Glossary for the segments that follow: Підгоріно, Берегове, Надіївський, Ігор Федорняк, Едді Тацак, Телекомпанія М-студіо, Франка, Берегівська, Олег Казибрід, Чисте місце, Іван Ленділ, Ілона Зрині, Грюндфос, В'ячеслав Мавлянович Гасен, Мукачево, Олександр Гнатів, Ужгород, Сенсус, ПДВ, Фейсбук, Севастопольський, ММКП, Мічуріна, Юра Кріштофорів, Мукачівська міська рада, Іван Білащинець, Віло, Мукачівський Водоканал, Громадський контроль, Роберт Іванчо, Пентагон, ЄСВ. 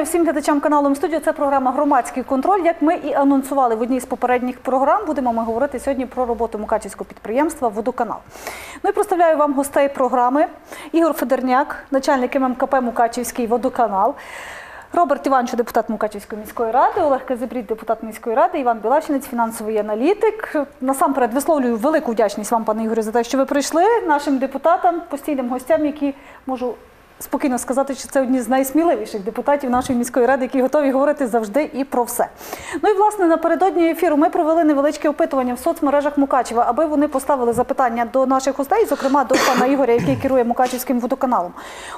Вітання всім глядачам каналу М-студіо. Це програма «Громадський контроль». Як ми і анонсували в одній з попередніх програм, будемо ми говорити сьогодні про роботу мукачівського підприємства «Водоканал». Ну і представляю вам гостей програми. Ігор Федорняк, начальник ММКП «Мукачівський водоканал». Роберт Іванчо, депутат Мукачівської міської ради, Олег Казибрід, депутат міської ради, Іван Білащинець, фінансовий аналітик. Насамперед висловлюю велику вдячність вам, пане Ігорю, за те, що ви прийшли, нашим депутатам, постійним гостям, які, можу спокійно сказати, що це одні з найсміливіших депутатів нашої міської ради, які готові говорити завжди і про все. Ну і, власне, напередодні ефіру ми провели невеличке опитування в соцмережах Мукачева, аби вони поставили запитання до наших гостей, зокрема до пана Ігоря, який керує Мукачівським водоканалом.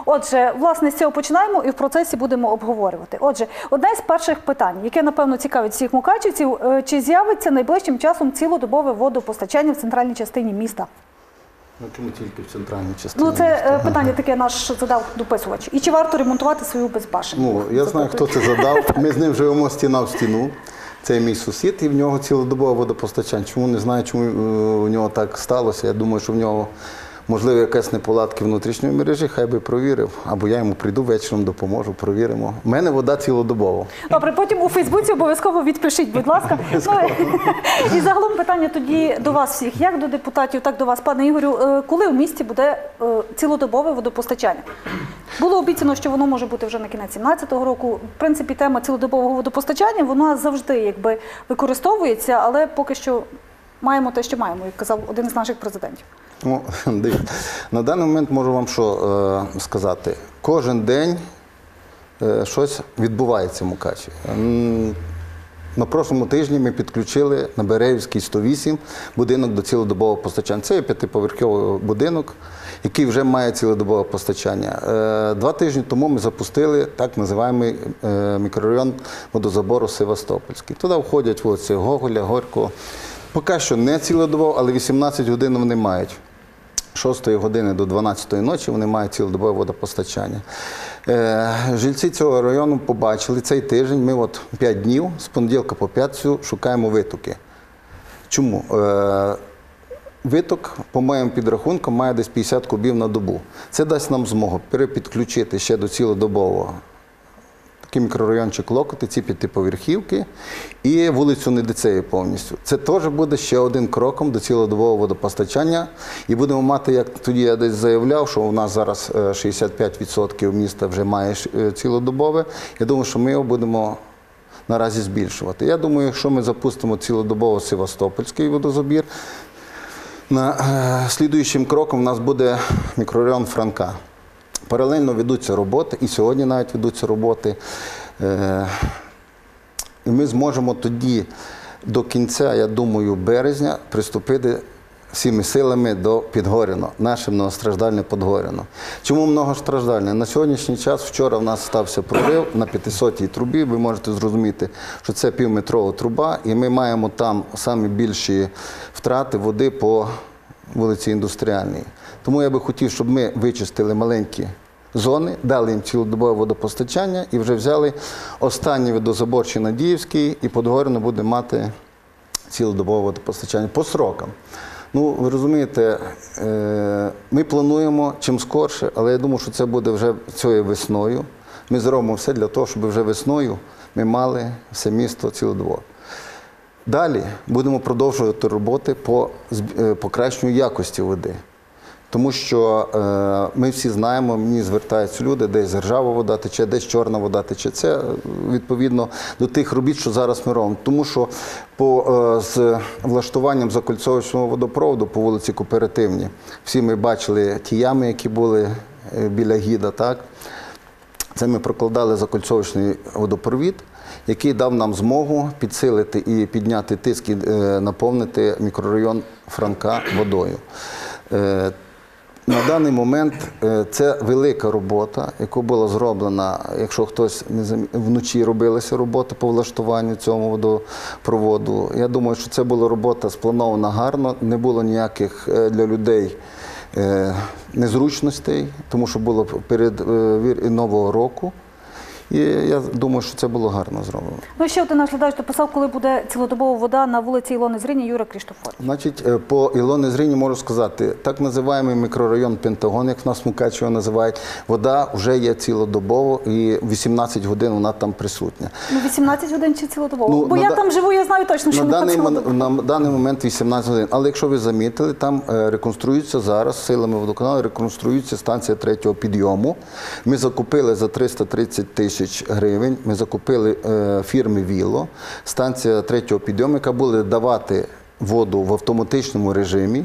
Отже, власне, з цього починаємо і в процесі будемо обговорювати. Отже, одне з перших питань, яке, напевно, цікавить всіх мукачівців, чи з'явиться найближчим часом цілодобове водопостачання в центральній частині міста? Чому тільки в центральній частині? Ну, це питання таке наш задав дописувач. І чи варто ремонтувати свою безбашенку? Ну, я знаю, хто це задав. Ми з ним живемо стіна в стіну. Це мій сусід, і в нього цілодобове водопостачання. Чому, не знаю, чому у нього так сталося. Я думаю, що в нього, можливо, якась неполадки внутрішньої мережі, хай би провірив. Або я йому прийду вечором, допоможу, провіримо. У мене вода цілодобово. Добре, потім у Фейсбуці обов'язково відпишіть, будь ласка. І загалом питання тоді до вас всіх, як до депутатів, так до вас. Пане Ігорю, коли у місті буде цілодобове водопостачання? Було обіцяно, що воно може бути вже на кінець 2017 року. В принципі, тема цілодобового водопостачання, вона завжди, якби, використовується, але поки що маємо те, що маємо, як казав один з наших президентів. Ну, дивіться, на даний момент можу вам що сказати. Кожен день щось відбувається в Мукачеві. На прошлому тижні ми підключили на Берегівській 108 будинок до цілодобового постачання. Це є 5-поверховий будинок, який вже має цілодобове постачання. 2 тижні тому ми запустили так називаємо мікрорайон водозабору Севастопольський. Туди входять вулиці Гоголя, Горького. Поки що не цілодобово, але 18 годин вони мають. З 6 години до 12 ночі вони мають цілодобове водопостачання. Жильці цього району побачили цей тиждень. Ми от 5 днів з понеділка по п'ятницю шукаємо витоки. Чому? Виток, по моєму підрахунку, має десь 50 кубів на добу. Це дасть нам змогу перепідключити ще до цілодобового. Такий мікрорайончик Локоть, ці 5-поверхівки і вулицю Недицею повністю. Це теж буде ще один кроком до цілодобового водопостачання. І будемо мати, як тоді я десь заявляв, що у нас зараз 65% міста вже має цілодобове. Я думаю, що ми його будемо наразі збільшувати. Я думаю, якщо ми запустимо цілодобово Севастопольський водозабір, слідуючим кроком у нас буде мікрорайон Франка. Паралельно ведуться роботи, і сьогодні навіть ведуться роботи. І ми зможемо тоді до кінця, я думаю, березня приступити всіми силами до Підгоріно, наше многостраждальне Підгоріно. Чому многостраждальне? На сьогоднішній час, вчора в нас стався прорив на 500-й трубі, ви можете зрозуміти, що це півметрова труба, і ми маємо там самі більші втрати води по вулиці Індустріальній. Тому я би хотів, щоб ми вичистили маленькі зони, дали їм цілодобове водопостачання і вже взяли останній водозаборчий Надіївський, і Підгоріно буде мати цілодобове водопостачання по срокам. Ну, ви розумієте, ми плануємо чим скорше, але я думаю, що це буде вже цією весною. Ми зробимо все для того, щоб вже весною ми мали все місто цілодобове. Далі будемо продовжувати роботи по покращенню якості води. Тому що ми всі знаємо, мені звертаються люди, десь ржава вода тече, десь чорна вода тече. Це відповідно до тих робіт, що зараз ми робимо. Тому що з влаштуванням закольцовочного водопроводу по вулиці Кооперативній, всі ми бачили ті ями, які були біля гіда, так? Це ми прокладали закольцовочний водопровід, який дав нам змогу підсилити і підняти тиск, і наповнити мікрорайон Франка водою. На даний момент це велика робота, яку була зроблена, якщо хтось вночі робилася робота по влаштуванню цього водопроводу. Я думаю, що це була робота спланована гарно, не було ніяких для людей незручностей, тому що було перед Нового року. І я думаю, що це було гарно зроблено. Ну, ще один наш глядач дописав, коли буде цілодобова вода на вулиці Ілони Зрині, Юра Кріштофорів. Значить, по Ілони Зрині можу сказати, так називаємо мікрорайон Пентагон, як в нас в Мукачево називають, вода вже є цілодобово і 18 годин вона там присутня. Ну, 18 годин чи цілодобово? Ну, бо я там живу, я знаю точно, що не працював. На даний момент 18 годин. Але якщо ви замітили, там реконструюється зараз, силами водоканалу реконструюється станція третього підйому. Ми закупили за 330 тисяч гривень, ми закупили фірми «Віло», станція третього підйому, яка буде давати воду в автоматичному режимі.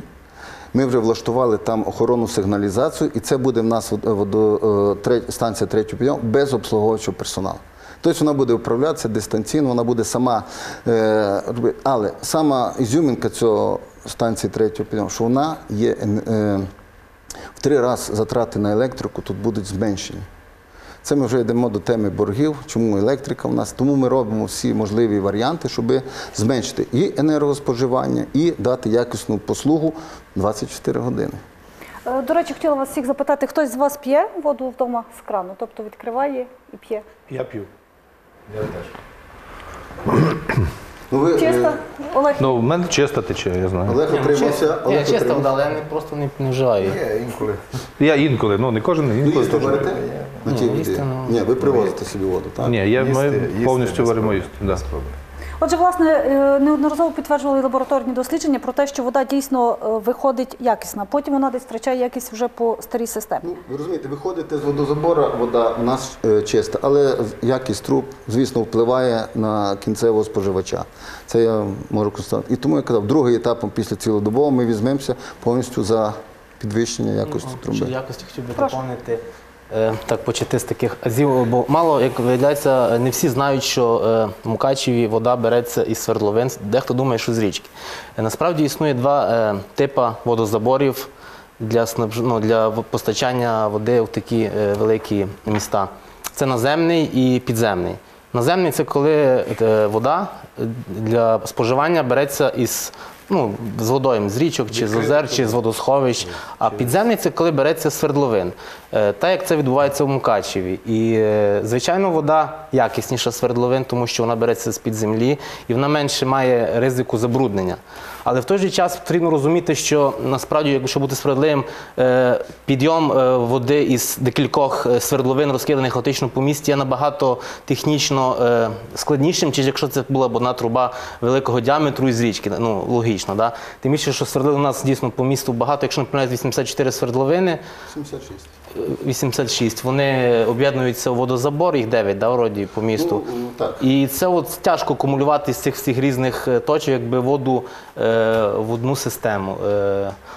Ми вже влаштували там охоронну сигналізацію, і це буде в нас станція третього підйому без обслуговуючого персоналу. Тобто вона буде управлятися дистанційно, вона буде сама робити. Але сама ізюмінка цього станції третього підйому, що вона є в 3 рази затрати на електрику тут будуть зменшені. Це ми вже йдемо до теми боргів, чому електрика в нас. Тому ми робимо всі можливі варіанти, щоб зменшити і енергоспоживання, і дати якісну послугу 24 години. До речі, хотіла вас всіх запитати, хтось з вас п'є воду вдома з крану? Тобто відкриває і п'є? Я п'ю. Я теж. Чисто? Ну, в мене чисто тече, я знаю. Олег отримався. Я чисто вдав, я просто не вживаю. Я інколи, ну не кожен, інколи. Ви їсти берете? Ні, ви привозите собі воду, так? Ні, ми повністю варимо їсти. Отже, власне, неодноразово підтверджували лабораторні дослідження про те, що вода дійсно виходить якісна, потім вона десь втрачає якість вже по старій системі. Ви розумієте, виходите з водозабору, вода у нас чиста, але якість труб, звісно, впливає на кінцевого споживача. Це я можу констатувати. І тому, я казав, другий етап після цілодобового ми візьмемося повністю за підвищення якості труби. Щодо якості хотів би доповнити. Так, почати з таких азів, бо мало, як виявляється, не всі знають, що в Мукачеві вода береться із свердловин, дехто думає, що з річки. Насправді існує 2 типи водозаборів для постачання води в такі великі міста. Це наземний і підземний. Наземний – це коли вода для споживання береться із з водою, з річок, чи з озер, чи з водосховищ. А підземний – це коли береться з свердловин. Так, як це відбувається в Мукачеві. І, звичайно, вода якісніша з свердловин, тому що вона береться з-під землі, і вона менше має ризику забруднення. Але в той же час потрібно розуміти, що, насправді, якщо бути справедливим, підйом води із декількох свердловин, розкиданих хаотично по місті, є набагато технічно складнішим, ніж якщо це була б одна труба великого діаметру із річки. Ну, логічно. Тим більше, що свердловин у нас дійсно по місту багато. Якщо, наприклад, 84 свердловини, 86, вони об'єднуються у водозабор, їх 9, вроді, по місту. І це от тяжко кумулювати з цих всіх різних точок, якби воду в одну систему.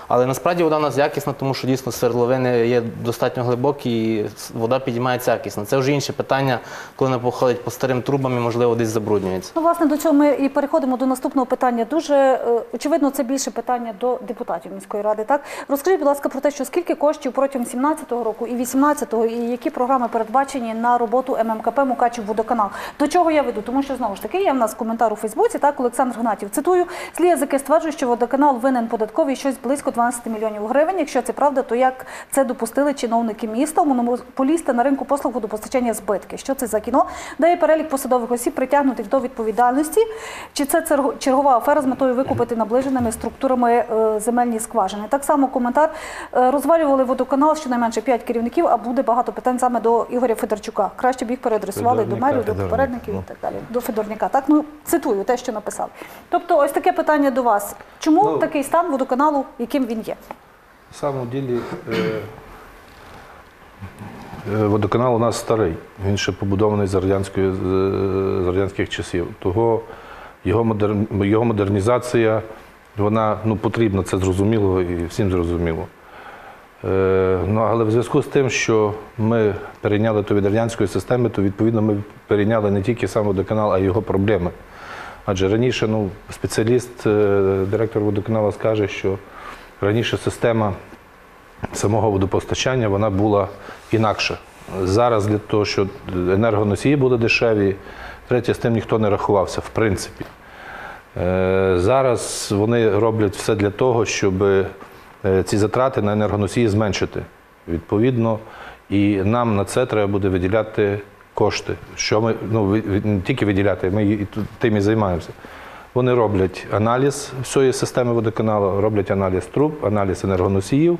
Але насправді вода в нас якісна, тому що дійсно свердловини є достатньо глибокі і вода підіймається якісно. Це вже інше питання, коли вона походить по старим трубам і, можливо, десь забруднюється. Ну, власне, до цього ми і переходимо до наступного питання. Дуже, очевидно, це більше питання до депутатів міської ради, так? Розкажіть, будь ласка, про те, що скільки коштів протягом 17-го року і 18-го, і які програми передбачені на роботу ММКП «Мукачів Водоканал». До чого я веду? Тому що, знову ж таки, є в нас коментар у Фейсбуці, так, Олександр Гнатів, цитую, злі язики стверджують, що водоканал винен податковий щось близько 12 мільйонів гривень. Якщо це правда, то як це допустили чиновники міста, монополісти на ринку послуг водопостачання збитки? Що це за кіно? Дає перелік посадових осіб, притягнутих до відповідальності. Чи це чергова афера з метою викупити наближеними структурами земельні скважини? Так само коментар. Розвалювали водоканал щонайменше 5 керівників, а буде багато питань саме до Ігоря Федорчука. Краще б їх переадресували до мерів, до попередників і так далі. До Федорняка. Так, ну, цитую те, що написав. Тобто, ось таке питання до вас. Чому такий стан водоканалу, яким він є? На самом деле, водоканал у нас старий. Він ще побудований з радянських часів. Того його модернізація, вона потрібна, це зрозуміло і всім зрозуміло. Але в зв'язку з тим, що ми перейняли то від радянської системи, то відповідно ми перейняли не тільки сам водоканал, а й його проблеми. Адже раніше спеціаліст, директор водоканалу скаже, що раніше система самого водопостачання вона була інакша. Зараз для того, що енергоносії були дешеві, третє, з тим ніхто не рахувався, в принципі. Зараз вони роблять все для того, щоб ці затрати на енергоносії зменшити. Відповідно, і нам на це треба буде виділяти кошти, що ми, не тільки виділяти, ми і тим і займаємося. Вони роблять аналіз всієї системи водоканалу, роблять аналіз труб, аналіз енергоносіїв,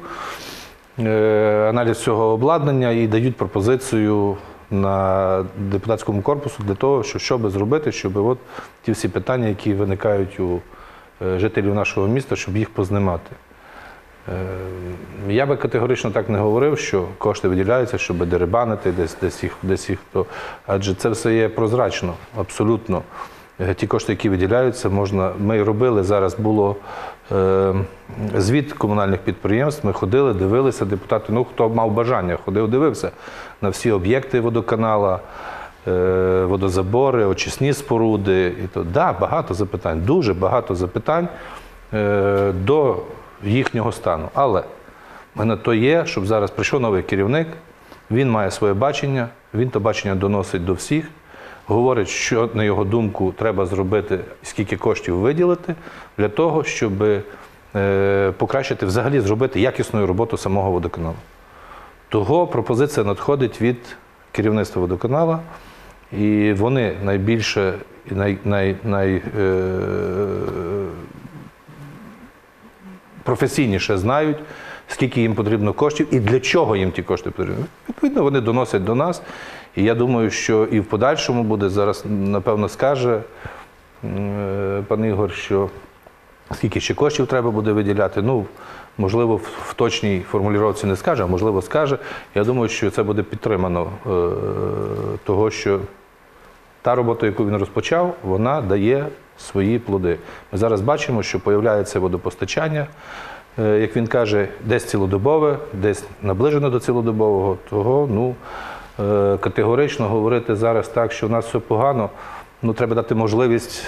аналіз всього обладнання і дають пропозицію на депутатському корпусу для того, що би зробити, щоб от ті всі питання, які виникають у жителів нашого міста, щоб їх познімати. Я би категорично так не говорив, що кошти виділяються, щоб дерибанити десь їх, адже це все є прозрачно, абсолютно. Ті кошти, які виділяються, можна, ми робили, зараз було звіт комунальних підприємств, ми ходили, дивилися, депутати, хто мав бажання, ходив, дивився на всі об'єкти водоканала, водозабори, очисні споруди. Так, багато запитань, дуже багато запитань до їхнього стану. Але на то є, щоб зараз прийшов новий керівник, він має своє бачення, він то бачення доносить до всіх, говорить, що, на його думку, треба зробити, скільки коштів виділити, для того, щоб покращити, взагалі зробити якісну роботу самого водоканалу. Того пропозиція надходить від керівництва водоканалу, і вони найбільше, професійніше знають, скільки їм потрібно коштів і для чого їм ті кошти потрібні. Відповідно, вони доносять до нас. І я думаю, що і в подальшому буде, зараз, напевно, скаже пан Ігор, що скільки ще коштів треба буде виділяти. Можливо, в точній формулюванні не скаже, а можливо, скаже. Я думаю, що це буде підтримано того, що та робота, яку він розпочав, вона дає свої плоди. Ми зараз бачимо, що з'являється водопостачання, як він каже, десь цілодобове, десь наближено до цілодобового, того, категорично говорити зараз так, що в нас все погано, треба дати можливість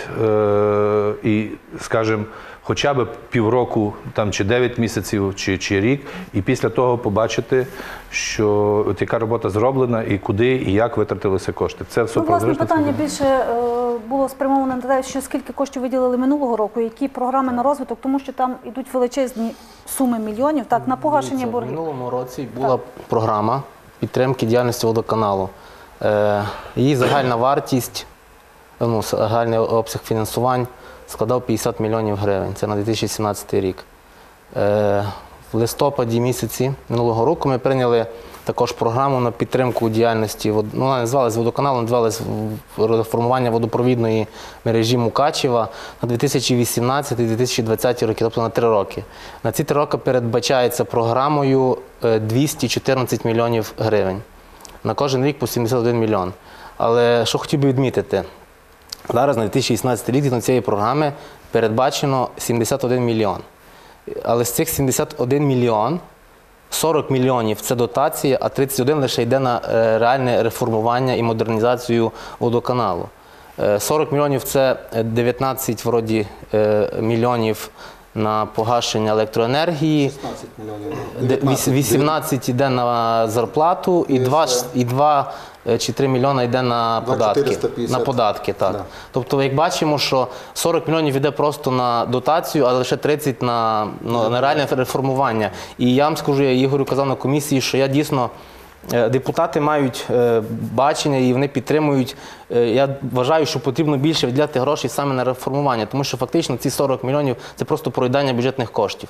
і, скажімо, хоча б півроку, чи 9 місяців, чи рік, і після того побачити, що яка робота зроблена, і куди, і як витратилися кошти. Це все власне питання більше було спрямоване на те, що скільки коштів виділили минулого року, які програми на розвиток, тому що там йдуть величезні суми мільйонів, так, на погашення боргів. В минулому році була програма підтримки діяльності водоканалу. Її загальна вартість, загальний обсяг фінансувань складав 50 мільйонів гривень. Це на 2017 рік. В листопаді місяці минулого року ми прийняли також програму на підтримку діяльності. Вона не звалась водоканалу, вона звалась реформування водопровідної мережі Мукачева на 2018-2020 роки, тобто на 3 роки. На ці 3 роки передбачається програмою 214 мільйонів гривень. На кожен рік по 71 мільйон. Але що хотів би відмітити? Зараз на 2016 рік до цієї програми передбачено 71 мільйон. Але з цих 71 мільйон 40 мільйонів – це дотація, а 31 лише йде на реальне реформування і модернізацію водоканалу. 40 мільйонів – це 19 мільйонів на погашення електроенергії, 18 йде на зарплату і 2 чи 3 мільйона йде на податки. Тобто, як бачимо, що 40 мільйонів йде просто на дотацію, а лише 30 на реальне реформування. І я вам скажу, я Ігорю казав на комісії, що я дійсно, депутати мають бачення і вони підтримують. Я вважаю, що потрібно більше виділяти грошей саме на реформування, тому що фактично ці 40 мільйонів – це просто проїдання бюджетних коштів.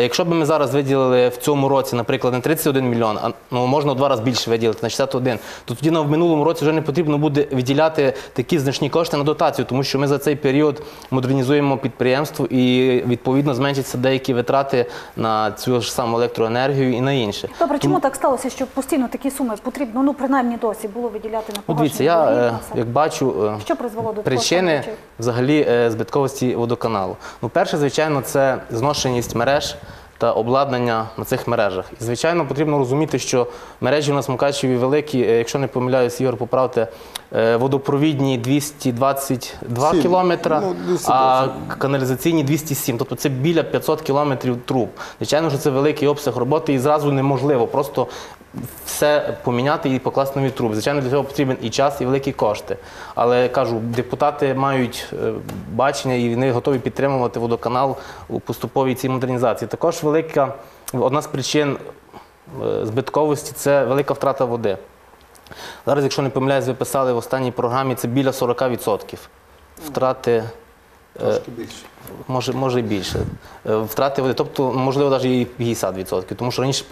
Якщо б ми зараз виділили в цьому році, наприклад, не 31 мільйон, а можна в 2 рази більше виділити, на 61, то тоді в минулому році вже не потрібно буде виділяти такі значні кошти на дотацію, тому що ми за цей період модернізуємо підприємство і, відповідно, зменшаться деякі витрати на цю ж саму електроенергію і на інше. Добре, чому так сталося, що постійно такі суми потрібно, принаймні досі, було виділяти на погашення? Дивіться, я, як бачу, причини взагалі збитковості водоканалу. Перше, звичайно, це зношеність мереж та обладнання на цих мережах. І, звичайно, потрібно розуміти, що мережі у нас в Мукачеві великі, якщо не помиляюсь, Ігор, поправте, водопровідні 222 кілометри, а каналізаційні 207, тобто це біля 500 кілометрів труб. Звичайно, що це великий обсяг роботи і зразу неможливо просто все поміняти і покласти нові труби. Звичайно, для цього потрібен і час, і великі кошти. Але, кажу, депутати мають бачення і вони готові підтримувати водоканал у поступовій цій модернізації. Також одна з причин збитковості – це велика втрата води. Зараз, якщо не помиляюсь, ви писали в останній програмі, це біля 40% втрати. Трошки більше. Може і більше. Втрати води, тобто, можливо, навіть і 50%. Тому що раніше,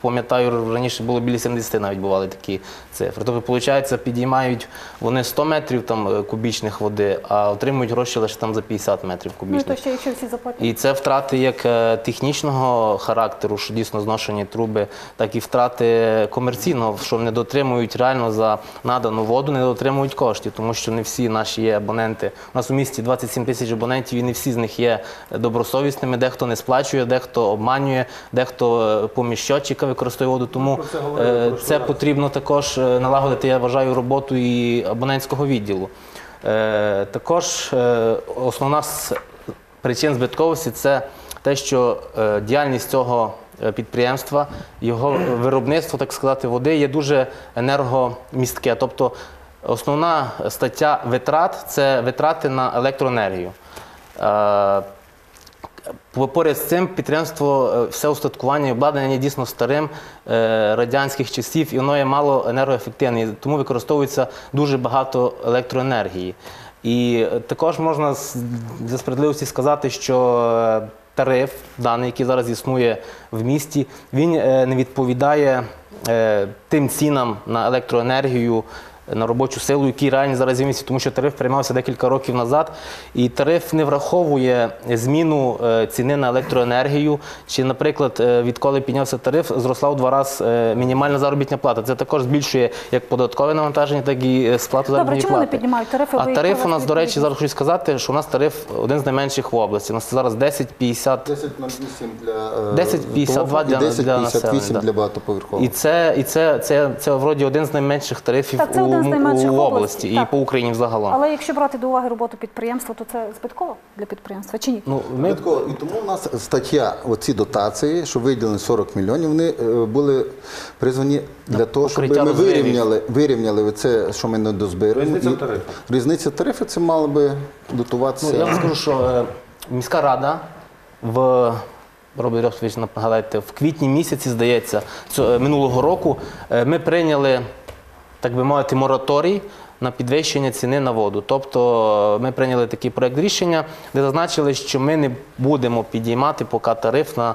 пам'ятаю, раніше було біля 70 навіть бували такі цифри. Тобто, виходить, підіймають вони 100 метрів там, кубічних води, а отримують гроші лише там, за 50 метрів кубічних. Ну, то ще, якщо всі заплатять. І це втрати як технічного характеру, що дійсно зношені труби, так і втрати комерційного, що не дотримують реально за надану воду, не дотримують коштів, тому що не всі наші є абоненти. У нас у місті 27 тисяч абонентів і не всі з них є добросовісними, дехто не сплачує, дехто обманює, дехто поміж щотчика використовує воду, тому це потрібно також налагодити, я вважаю, роботу і абонентського відділу. Також основна з причин збитковості – це те, що діяльність цього підприємства, його виробництво, так сказати, води є дуже енергомістке. Тобто основна стаття витрат – це витрати на електроенергію. Поряд з цим підприємство, все устаткування і обладнання є дійсно старим радянських часів і воно є мало енергоефективне, тому використовується дуже багато електроенергії. І також можна для справедливості сказати, що тариф даний, який зараз існує в місті, він не відповідає тим цінам на електроенергію, на робочу силу, який реально зараз є в місті, тому що тариф приймався декілька років назад, і тариф не враховує зміну ціни на електроенергію, чи, наприклад, відколи піднявся тариф, зросла у 2 рази мінімальна заробітна плата. Це також збільшує як податкове навантаження, так і сплату заробітної плати. Добре, чому не піднімають тарифи? А тариф у нас, до речі, зараз хочу сказати, що у нас тариф один з найменших в області. У нас зараз 10,50... 10,52 для населення. 10,58 для багатоповерхових. І це, вроді, один з найменших тарифів у області і по Україні взагалом. Але якщо брати до уваги роботу підприємства, то це збитково для підприємства чи ні? Збитково. І тому у нас стаття, оці дотації, що виділені 40 мільйонів, вони були призвані для того, щоб ми вирівняли це, що ми не дозбирали. Різниця тарифів. Різниця тарифів, це мало би дотуватися. Я вам скажу, що міська рада в... Роберт Іванчо, нагадайте, в квітні місяці, здається, минулого року ми прийняли, так би мовити, мораторій на підвищення ціни на воду. Тобто ми прийняли такий проєкт рішення, де зазначили, що ми не будемо підіймати поки тариф на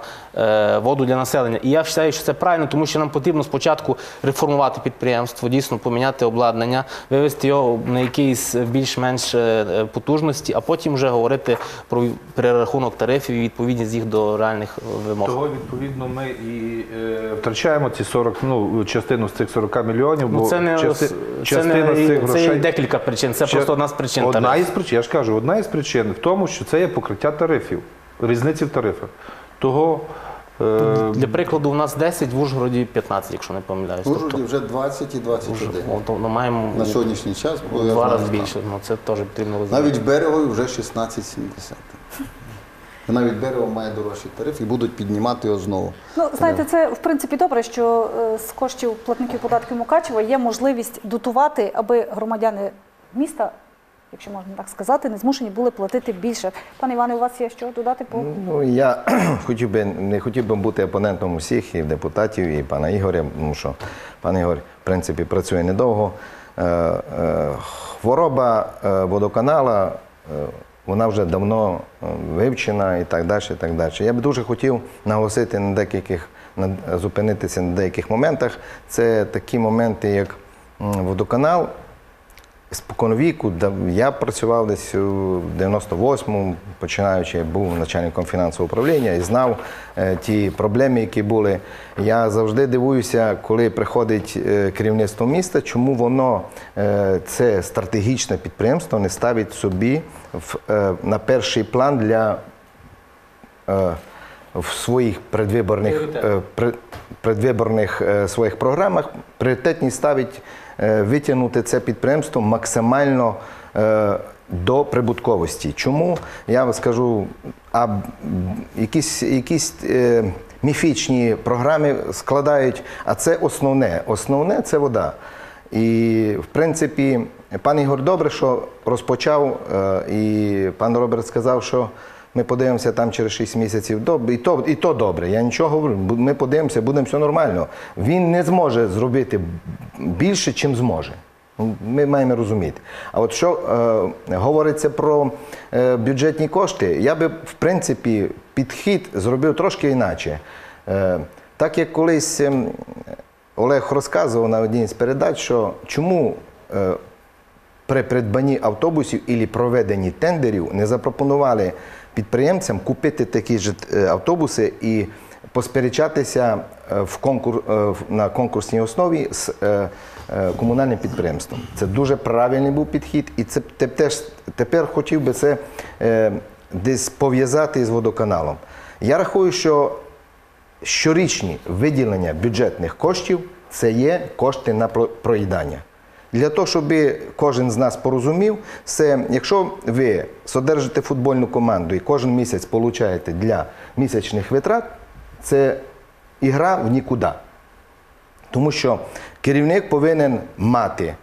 воду для населення. І я вважаю, що це правильно, тому що нам потрібно спочатку реформувати підприємство, дійсно поміняти обладнання, вивести його на якісь більш-менш потужності, а потім вже говорити про перерахунок тарифів і відповідність їх до реальних вимог. Того, відповідно, ми і втрачаємо ці 40, частину з цих 40 мільйонів, бо частина з цих... Це є декілька причин, це просто одна з причин. Я ж кажу, одна із причин в тому, що це є покриття тарифів, різниці в тарифах. Для прикладу, у нас 10, в Ужгороді 15, якщо не помиляюсь. В Ужгороді вже 20 і 21. На сьогоднішній час було 2 рази більше, це теж потрібно розуміти. Навіть Берегові вже 16,70. Навіть Берево має дорожчий тариф і будуть піднімати його знову. Знаєте, це в принципі добре, що з коштів платників податків Мукачева є можливість дотувати, аби громадяни міста, якщо можна так сказати, не змушені були платити більше. Пане Іване, у вас є що додати? Я не хотів би бути опонентом усіх, і депутатів, і пана Ігоря, тому що пан Ігор, в принципі, працює недовго. Хвороба водоканала – вона вже давно вивчена і так далі, і так далі. Я би дуже хотів наголосити на декількох, зупинитися на деяких моментах. Це такі моменти, як водоканал. Споконвіку, я працював десь в 98-му, починаючи, я був начальником фінансового управління і знав ті проблеми, які були. Я завжди дивуюся, коли приходить керівництво міста, чому воно, це стратегічне підприємство, не ставить собі на перший план для в своїх предвиборних своїх програмах пріоритетність ставить витягнути це підприємство максимально до прибутковості. Чому? Я вам скажу, якісь міфічні програми складають, а це основне. Основне – це вода. І, в принципі, пан Ігор добре, що розпочав, і пан Роберт сказав, що ми подивимося там через 6 місяців, і то добре, я нічого говорю, ми подивимося, будемо все нормально. Він не зможе зробити більше, чим зможе. Ми маємо розуміти. А от що говориться про бюджетні кошти, я би, в принципі, підхід зробив трошки інакше. Так як колись Олег розказував на одній з передач, що чому при придбанні автобусів або проведенні тендерів не запропонували підприємцям купити такі ж автобуси і посперечатися на конкурсній основі з комунальним підприємством. Це дуже правильний був підхід, і тепер хотів би це десь пов'язати з водоканалом. Я рахую, що щорічні виділення бюджетних коштів – це є кошти на проїдання. Для того, щоб кожен з нас порозумів, якщо ви содержите футбольну команду і кожен місяць получаєте для місячних витрат, це ігра в нікуди. Тому що керівник повинен мати,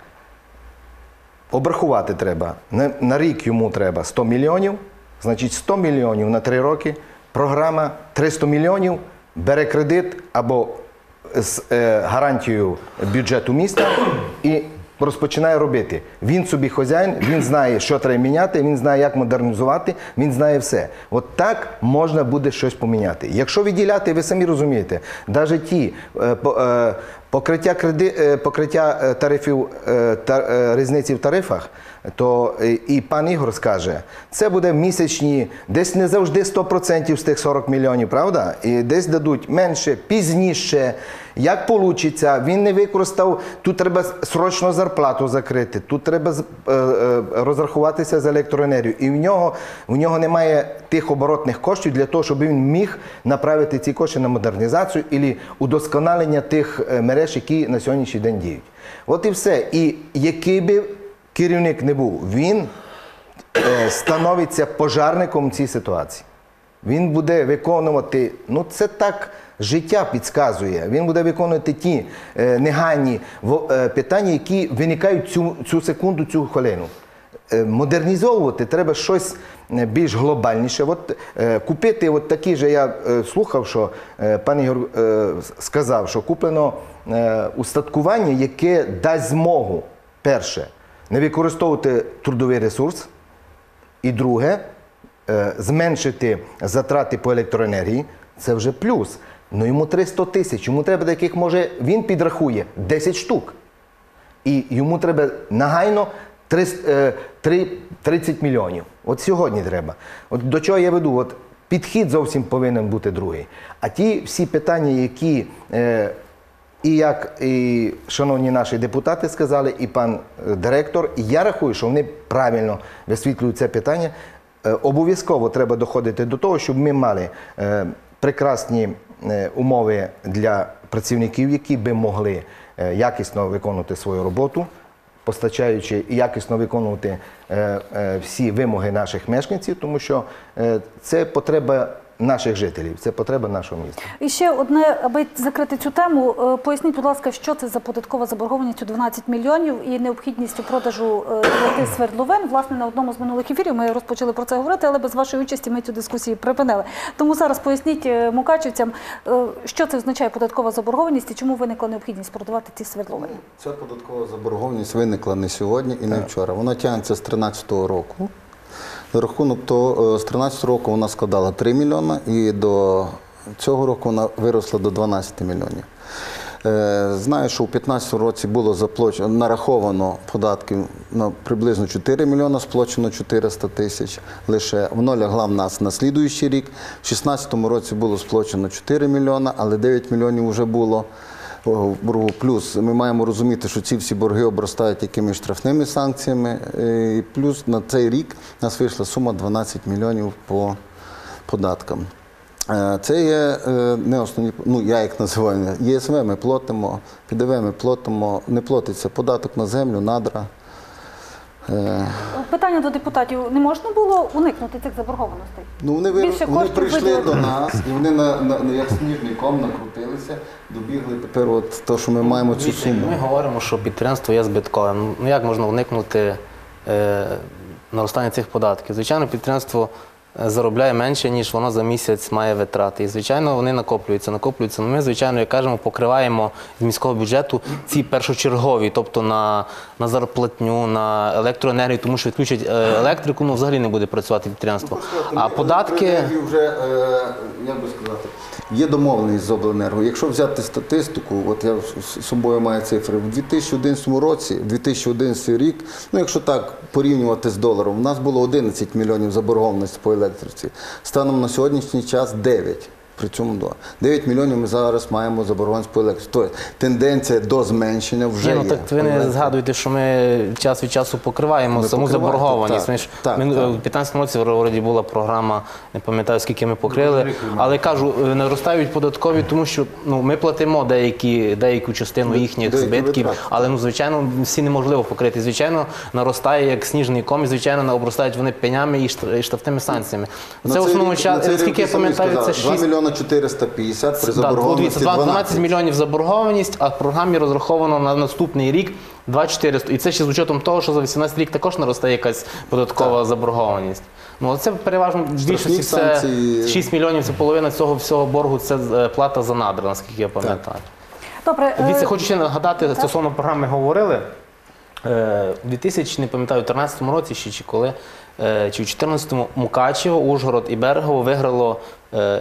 обрахувати треба, на рік йому треба 100 мільйонів, значить 100 мільйонів на 3 роки, програма 300 мільйонів, бере кредит або з гарантією бюджету міста і розпочинає робити. Він собі хазяїн, він знає, що треба міняти, він знає, як модернізувати, він знає все. От так можна буде щось поміняти. Якщо виділяти, ви самі розумієте, навіть ті покриття тарифів, різниці в тарифах, то і пан Ігор скаже, це буде місячні, десь не завжди 100% з тих 40 мільйонів, правда? І десь дадуть менше, пізніше, як вийде, він не використав, тут треба срочно зарплату закрити, тут треба розрахуватися за електроенергію. І в нього немає тих оборотних коштів для того, щоб він міг направити ці кошти на модернізацію або удосконалення тих мереж, які на сьогоднішній день діють. От і все. І який би керівник не був, він становиться пожежником цій ситуації. Він буде виконувати, ну це так життя підказує, він буде виконувати ті негайні питання, які виникають цю секунду, цю хвилину. Модернізовувати треба щось більш глобальніше. Купити такі же, я слухав, що пан Ігор сказав, що куплено устаткування, яке дасть змогу, перше, не використовувати трудовий ресурс, і друге, зменшити затрати по електроенергії, це вже плюс. Ну йому 300 тисяч, йому треба таких, може, він підрахує 10 штук. І йому треба нагайно 30 мільйонів. От сьогодні треба. От до чого я веду? От підхід зовсім повинен бути другий. А ті всі питання, які, і як і шановні наші депутати сказали, і пан директор, і я рахую, що вони правильно висвітлюють це питання. Обов'язково треба доходити до того, щоб ми мали прекрасні умови для працівників, які би могли якісно виконувати свою роботу, постачаючи і якісно виконувати всі вимоги наших мешканців, тому що це потреба наших жителів, це потреба нашого міста. І ще одне, аби закрити цю тему, поясніть, будь ласка, що це за податкова заборгованість у 12 мільйонів і необхідність у продажу 9 свердловин. Власне, на одному з минулих ефірів ми розпочали про це говорити, але без вашої участі ми цю дискусію припинили. Тому зараз поясніть мукачівцям, що це означає податкова заборгованість і чому виникла необхідність продавати ці свердловини? Ця податкова заборгованість виникла не сьогодні і не вчора. Вона тягнеться з 2013 року. За рахунок того, з 2013 року вона складала 3 мільйони і до цього року вона виросла до 12 мільйонів. Знаю, що у 2015 році було нараховано податків на приблизно 4 мільйони, сплачено 400 тисяч лише. Воно лягло в нас на слідуючий рік. У 2016 році було сплачено 4 мільйони, але 9 мільйонів вже було. Плюс ми маємо розуміти, що ці всі борги обростають якимись штрафними санкціями. І плюс на цей рік у нас вийшла сума 12 мільйонів по податкам. Це є не основні, ну я їх називаю, ЄСВ ми платимо, ПДВ ми платимо, не платиться податок на землю, надра. Питання до депутатів. Не можна було уникнути цих заборгованостей? Вони прийшли до нас і вони як сніжний ком накрутилися, добігли тепер от те, що ми маємо цю суму. Ми говоримо, що підприємство є збитковим. Як можна уникнути наростання цих податків? Звичайно, підприємство заробляє менше, ніж воно за місяць має витрати. І, звичайно, вони накоплюються. Ми, звичайно, як кажемо, покриваємо з міського бюджету ці першочергові, тобто на зарплатню, на електроенергію, тому що відключать електрику, ну, взагалі не буде працювати підприємство. А податки... Вже, я би сказати, є домовленість з обленерго. Якщо взяти статистику, от я з собою маю цифри, в 2011 рік, ну, якщо так порівнювати з доларом, у нас було 11 мільйонів заборгованості по електриці. Станом на сьогоднішній час 9. При цьому 9 мільйонів ми зараз маємо заборгованість по електриці. Тобто тенденція до зменшення вже є. Так ви не згадуєте, що ми час від часу покриваємо саму заборгованість. У 2015 році вроді була програма, не пам'ятаю, скільки ми покрили. Але, кажу, наростають податкові, тому що ми платимо деяку частину їхніх збитків, але, звичайно, всі неможливо покрити. Звичайно, наростає як сніжний ком, і, звичайно, обростають вони пенями і штрафними санкціями. Це в основному час, скільки я пам'ятаю, це 6 мільйонів. 450 при заборгованості 12 мільйонів заборгованість, а в програмі розраховано на наступний рік 2400. І це ще з учетом того, що за 2018 рік також наростає якась податкова заборгованість. Це переважно в більшості 6 мільйонів, це половина цього всього боргу, це плата за надра, наскільки я пам'ятаю. Дивіться, хочу ще нагадати, стосовно програми говорили, у 2013 році чи коли, чи в 2014-му Мукачево, Ужгород і Берегово виграло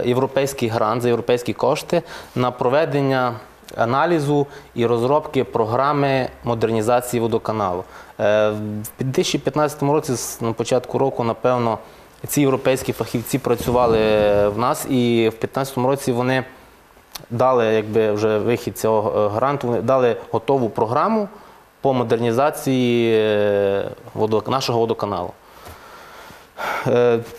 європейський грант за європейські кошти на проведення аналізу і розробки програми модернізації водоканалу. В 2015 році, на початку року, напевно, ці європейські фахівці працювали в нас, і в 2015 році вони дали вже вихід цього гранту, дали готову програму по модернізації нашого водоканалу.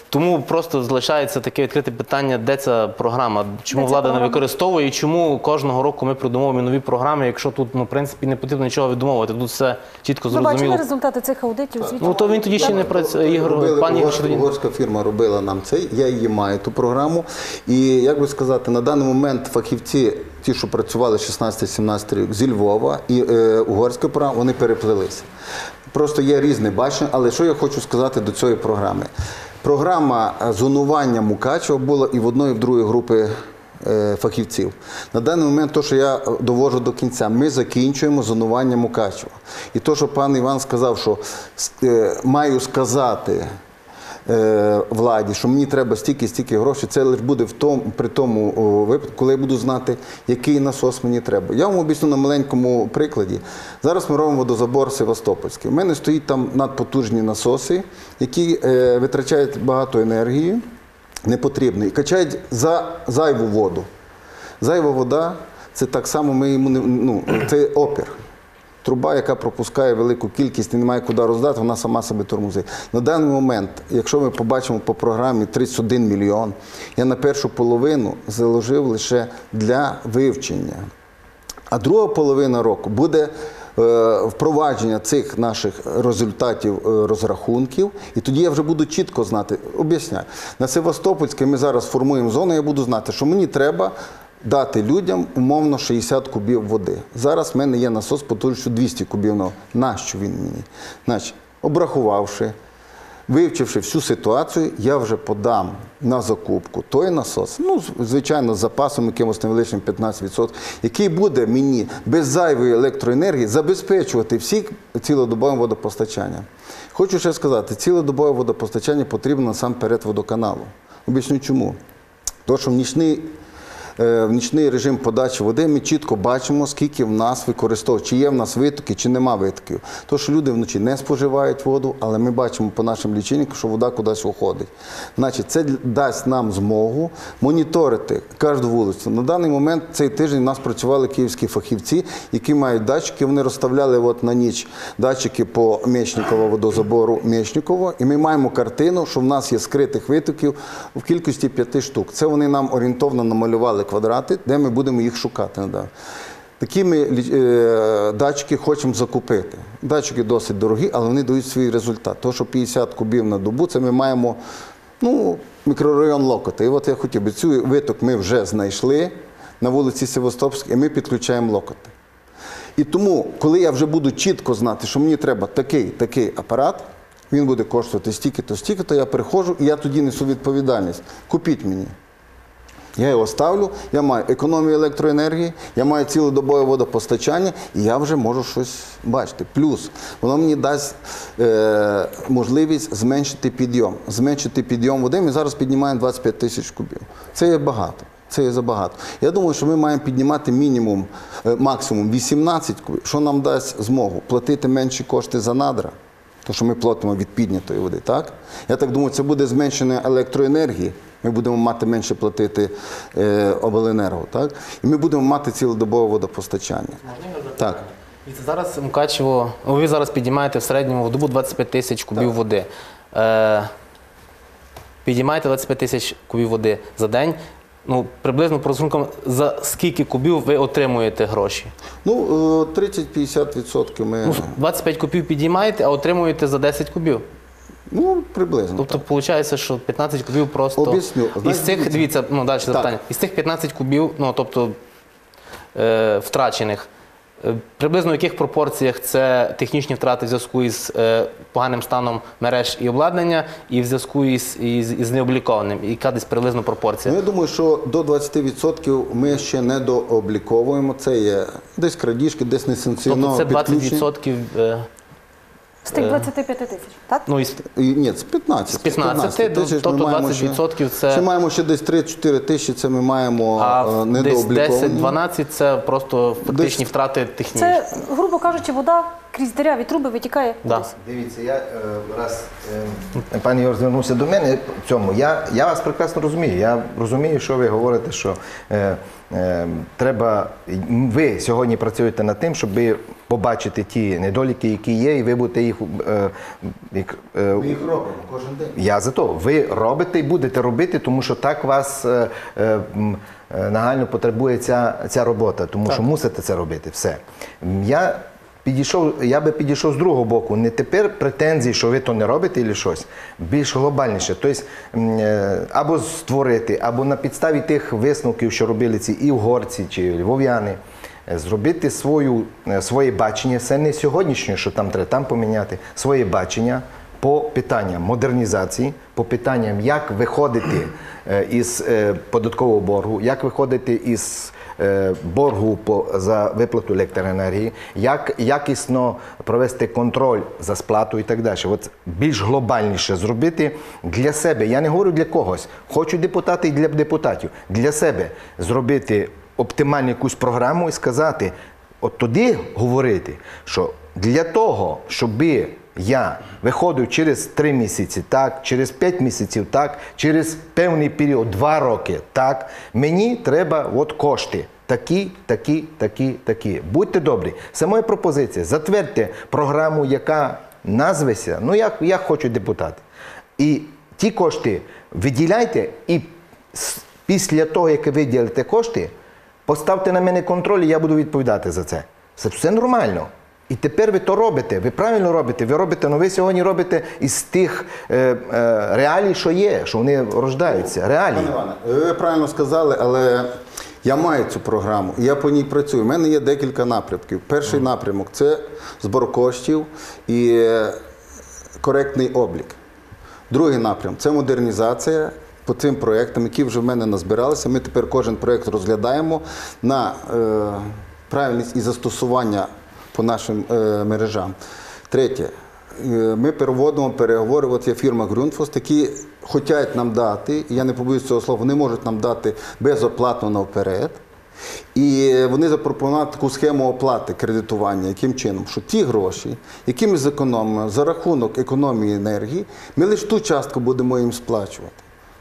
Тому просто залишається таке відкрите питання, де ця програма, чому влада не використовує і чому кожного року ми придумовуємо нові програми, якщо тут, в принципі, не потрібно нічого видумовувати, тут все чітко зрозуміло. Ви бачили результати цих аудитів? Ну, то він тоді ще не працює. Угорська фірма робила нам це, я її маю, ту програму. І, як би сказати, на даний момент фахівці, ті, що працювали 16-17 рік зі Львова і угорська програма, вони переплилися. Просто є різне бачення, але що я хочу сказати до цієї програми. Програма зонування Мукачева була і в одної, і в другої групи фахівців. На даний момент, те, що я доводжу до кінця, ми закінчуємо зонування Мукачева. І те, що пан Іван сказав, що маю сказати владі, що мені треба стільки-стільки грошей, це лише буде при тому випадку, коли я буду знати, який насос мені треба. Я вам об'ясню на маленькому прикладі. Зараз ми робимо водозабор Севастопольський. У мене стоїть там надпотужні насоси, які витрачають багато енергії, непотрібної, і качають зайву воду. Зайва вода – це так само ми йому, це опір. Труба, яка пропускає велику кількість і немає куди роздати, вона сама себе тормозить. На даний момент, якщо ми побачимо по програмі 31 мільйон, я на першу половину заложив лише для вивчення. А друга половина року буде впровадження цих наших результатів розрахунків, і тоді я вже буду чітко знати, об'ясняю, на Севастопольській ми зараз формуємо зону, я буду знати, що мені треба дати людям, умовно, 60 кубів води. Зараз в мене є насос потужністю 200 кубів. Нащо він мені? Значить, обрахувавши, вивчивши всю ситуацію, я вже подам на закупку той насос, ну, звичайно, з запасом якимось невеличким 15%, який буде мені без зайвої електроенергії забезпечувати всіх цілодобовим водопостачанням. Хочу ще сказати, цілодобове водопостачання потрібно насамперед водоканалу. Об'ясню чому. Тому що в нічний режим подачі води ми чітко бачимо, скільки в нас використовують, чи є в нас витоки, чи нема витоків. Тому що люди вночі не споживають воду, але ми бачимо по нашим лічильникам, що вода кудись уходить. Значить, це дасть нам змогу моніторити кожну вулицю. На даний момент, цей тиждень, у нас працювали київські фахівці, які мають датчики. Вони розставляли на ніч датчики по Мєчниково, водозабору Мєчниково, і ми маємо картину, що в нас є скритих витоків в кількості 5 штук. Це вони нам орієнтовно намалювали квадрати, де ми будемо їх шукати. Такі ми датчики хочемо закупити. Датчики досить дорогі, але вони дають свій результат. Тому що 50 кубів на добу, це ми маємо мікрорайон Локота. І от я хотів би, цей виток ми вже знайшли на вулиці Севастопольській, і ми підключаємо Локоти. І тому, коли я вже буду чітко знати, що мені треба такий апарат, він буде коштувати стільки-то, стільки-то, я приходжу і я тоді несу відповідальність. Купіть мені. Я його ставлю, я маю економію електроенергії, я маю цілодобове водопостачання, і я вже можу щось бачити. Плюс, воно мені дасть можливість зменшити підйом води. Ми зараз піднімаємо 25 тисяч кубів. Це є багато, це є забагато. Я думаю, що ми маємо піднімати мінімум, максимум 18 кубів, що нам дасть змогу платити менші кошти за надра. Тому що ми платимо від піднятої води, так? Я так думаю, це буде зменшення електроенергії, ми будемо мати менше платити обленерго, так? І ми будемо мати цілодобове водопостачання. Так. Зараз Мукачево, ви зараз піднімаєте в середньому в добу 25 тисяч кубів води. Піднімаєте 25 тисяч кубів води за день. Ну, приблизно, по розрахункам, за скільки кубів ви отримуєте гроші? Ну, 30-50% ми… Ну, 25 кубів підіймаєте, а отримуєте за 10 кубів? Ну, приблизно. Тобто, виходить, що 15 кубів просто… Об'ясню. Із цих, дивіться, ну, далі запитання. Із цих 15 кубів, ну, тобто, втрачених, приблизно в яких пропорціях це технічні втрати в зв'язку із поганим станом мереж і обладнання і в зв'язку із необлікованим? Яка десь приблизно пропорція? Я думаю, що до 20% ми ще не дообліковуємо. Це є десь крадіжки, десь несанкціоноване підключення. Тобто це 20%… З тих 25 тисяч, так? Ні, з 15. З 15 тисяч, тобто 20% це… Ще маємо ще десь 3-4 тисячі, це ми маємо недообліковані. А десь 10-12 – це просто фактичні втрати технічні. Це, грубо кажучи, вода крізь діряві труби витікає кудись. Дивіться, я раз… Пан Ігор звернувся до мене в цьому. Я вас прекрасно розумію. Я розумію, що ви говорите, що… Треба, ви сьогодні працюєте над тим, щоб побачити ті недоліки, які є, і ви будете їх… Ми їх робимо кожен день. Я за то. Ви робите і будете робити, тому що так вас нагально потребує ця робота, тому що мусите це робити, все. Я би підійшов з другого боку, не тепер претензій, що ви то не робите або щось, більш глобальніше. Тобто, або створити, або на підставі тих висновків, що робили ці івгорці чи львов'яни, зробити своє бачення, це не сьогоднішнє, що там треба, там поміняти, своє бачення по питанням модернізації, по питанням, як виходити із податкового боргу, як виходити із боргу за виплату електроенергії, як якісно провести контроль за сплату і так далі. От більш глобальніше зробити для себе, я не говорю для когось, хочу депутати і для депутатів, для себе зробити оптимальну якусь програму і сказати, от тоді говорити, що для того, щоб я виходив через 3 місяці так, через 5 місяців так, через певний період, 2 роки так, мені треба от кошти. Такі, такі, такі, такі. Будьте добрі. Це моя пропозиція. Затвердьте програму, яка назвеся, ну як хочуть депутати. І ті кошти виділяйте, і після того, як виділите кошти, поставте на мене контроль, і я буду відповідати за це. Це нормально. І тепер ви то робите, ви правильно робите, ви робите, але ви сьогодні робите із тих реалій, що є, що вони рождаються, реалії. Пане Іване, ви правильно сказали, але я маю цю програму, я по ній працюю. У мене є декілька напрямків. Перший напрямок – це збір коштів і коректний облік. Другий напрямок – це модернізація. По цим проєктам, які вже в мене назбиралися, ми тепер кожен проєкт розглядаємо на правильність і застосування по нашим мережам. Третє, ми переводимо переговори, от є фірма Грюндфос, які хочуть нам дати, я не побоюсь цього слова, вони можуть нам дати безоплатно наперед. І вони запропонували таку схему оплати кредитування, яким чином, що ті гроші, які ми зекономимо за рахунок економії енергії, ми лише ту частку будемо їм сплачувати.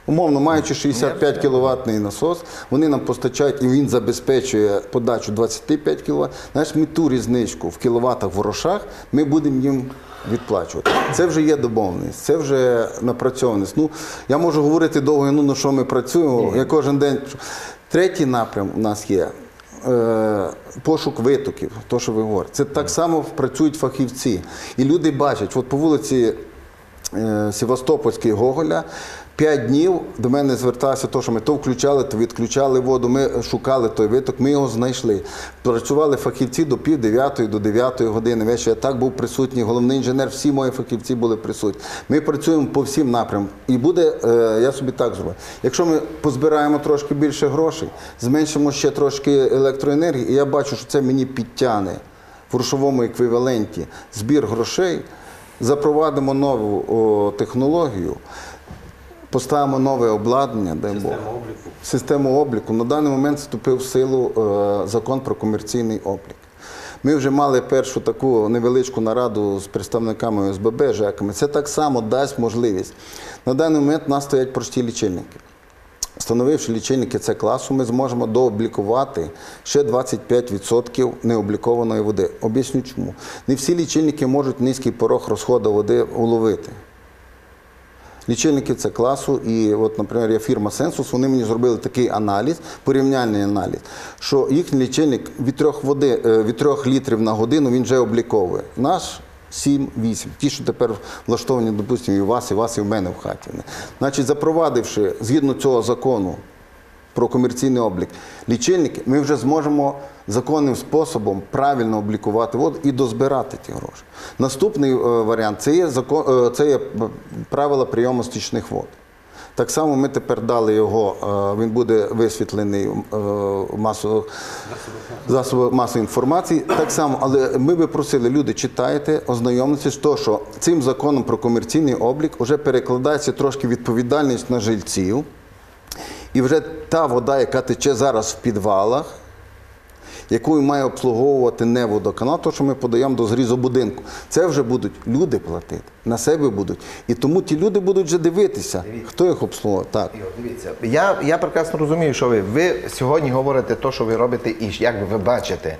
Умовно, маючи 65-кіловатний насос, вони нам постачають, і він забезпечує подачу 25 кВт. Знаєш, ми ту різничку в кіловатах, в грошах, ми будемо їм відплачувати. Це вже є домовленість, це вже напрацьованість. Ну, я можу говорити довго, ну, на що ми працюємо, я кожен день… Третій напрям у нас є – пошук витоків, то, що ви говорите. Це так само працюють фахівці. І люди бачать, от по вулиці Севастопольський Гоголя. 5 днів до мене звертався, то, що ми то включали, то відключали воду, ми шукали той виток, ми його знайшли. Працювали фахівці до 8:30, до 9 години вечора. Я так був присутній, головний інженер, всі мої фахівці були присутні. Ми працюємо по всім напрямкам. І буде, я собі так зроблю, якщо ми позбираємо трошки більше грошей, зменшимо ще трошки електроенергії, і я бачу, що це мені підтягне в грошовому еквіваленті збір грошей, запровадимо нову технологію, поставимо нове обладнання, дай Бог. Систему обліку. На даний момент вступив в силу закон про комерційний облік. Ми вже мали першу таку невеличку нараду з представниками ОСББ, ЖЕКами. Це так само дасть можливість. На даний момент у нас стоять прості лічильники. Встановивши лічильники С-класу, ми зможемо дооблікувати ще 25% необлікованої води. Об'ясню чому. Не всі лічильники можуть низький порог розходу води уловити. Лічильники С-класу і, от, наприклад, я фірма «Сенсус», вони мені зробили такий аналіз, порівняльний аналіз, що їхній лічильник від 3 літрів на годину він вже обліковує. Наш 7-8. Ті, що тепер влаштовані, допустимо, і у мене в хаті. Значить, запровадивши, згідно цього закону про комерційний облік, лічильники, ми вже зможемо законним способом правильно облікувати воду і дозбирати ті гроші. Наступний варіант – це є правила прийому стічних вод. Так само ми тепер дали його, він буде висвітлений в засобах масової інформації. Так само, але ми би просили, люди, читайте, ознайомлюйтесь з того, що цим законом про комерційний облік вже перекладається трошки відповідальність на жильців. І вже та вода, яка тече зараз в підвалах, яку має обслуговувати не водоканал, то, що ми подаємо до зрізу будинку. Це вже будуть люди платити, на себе будуть. І тому ті люди будуть вже дивитися, хто їх обслуговує. Так. Дивіться, я прекрасно розумію, що ви сьогодні говорите те, що ви робите, і як ви бачите.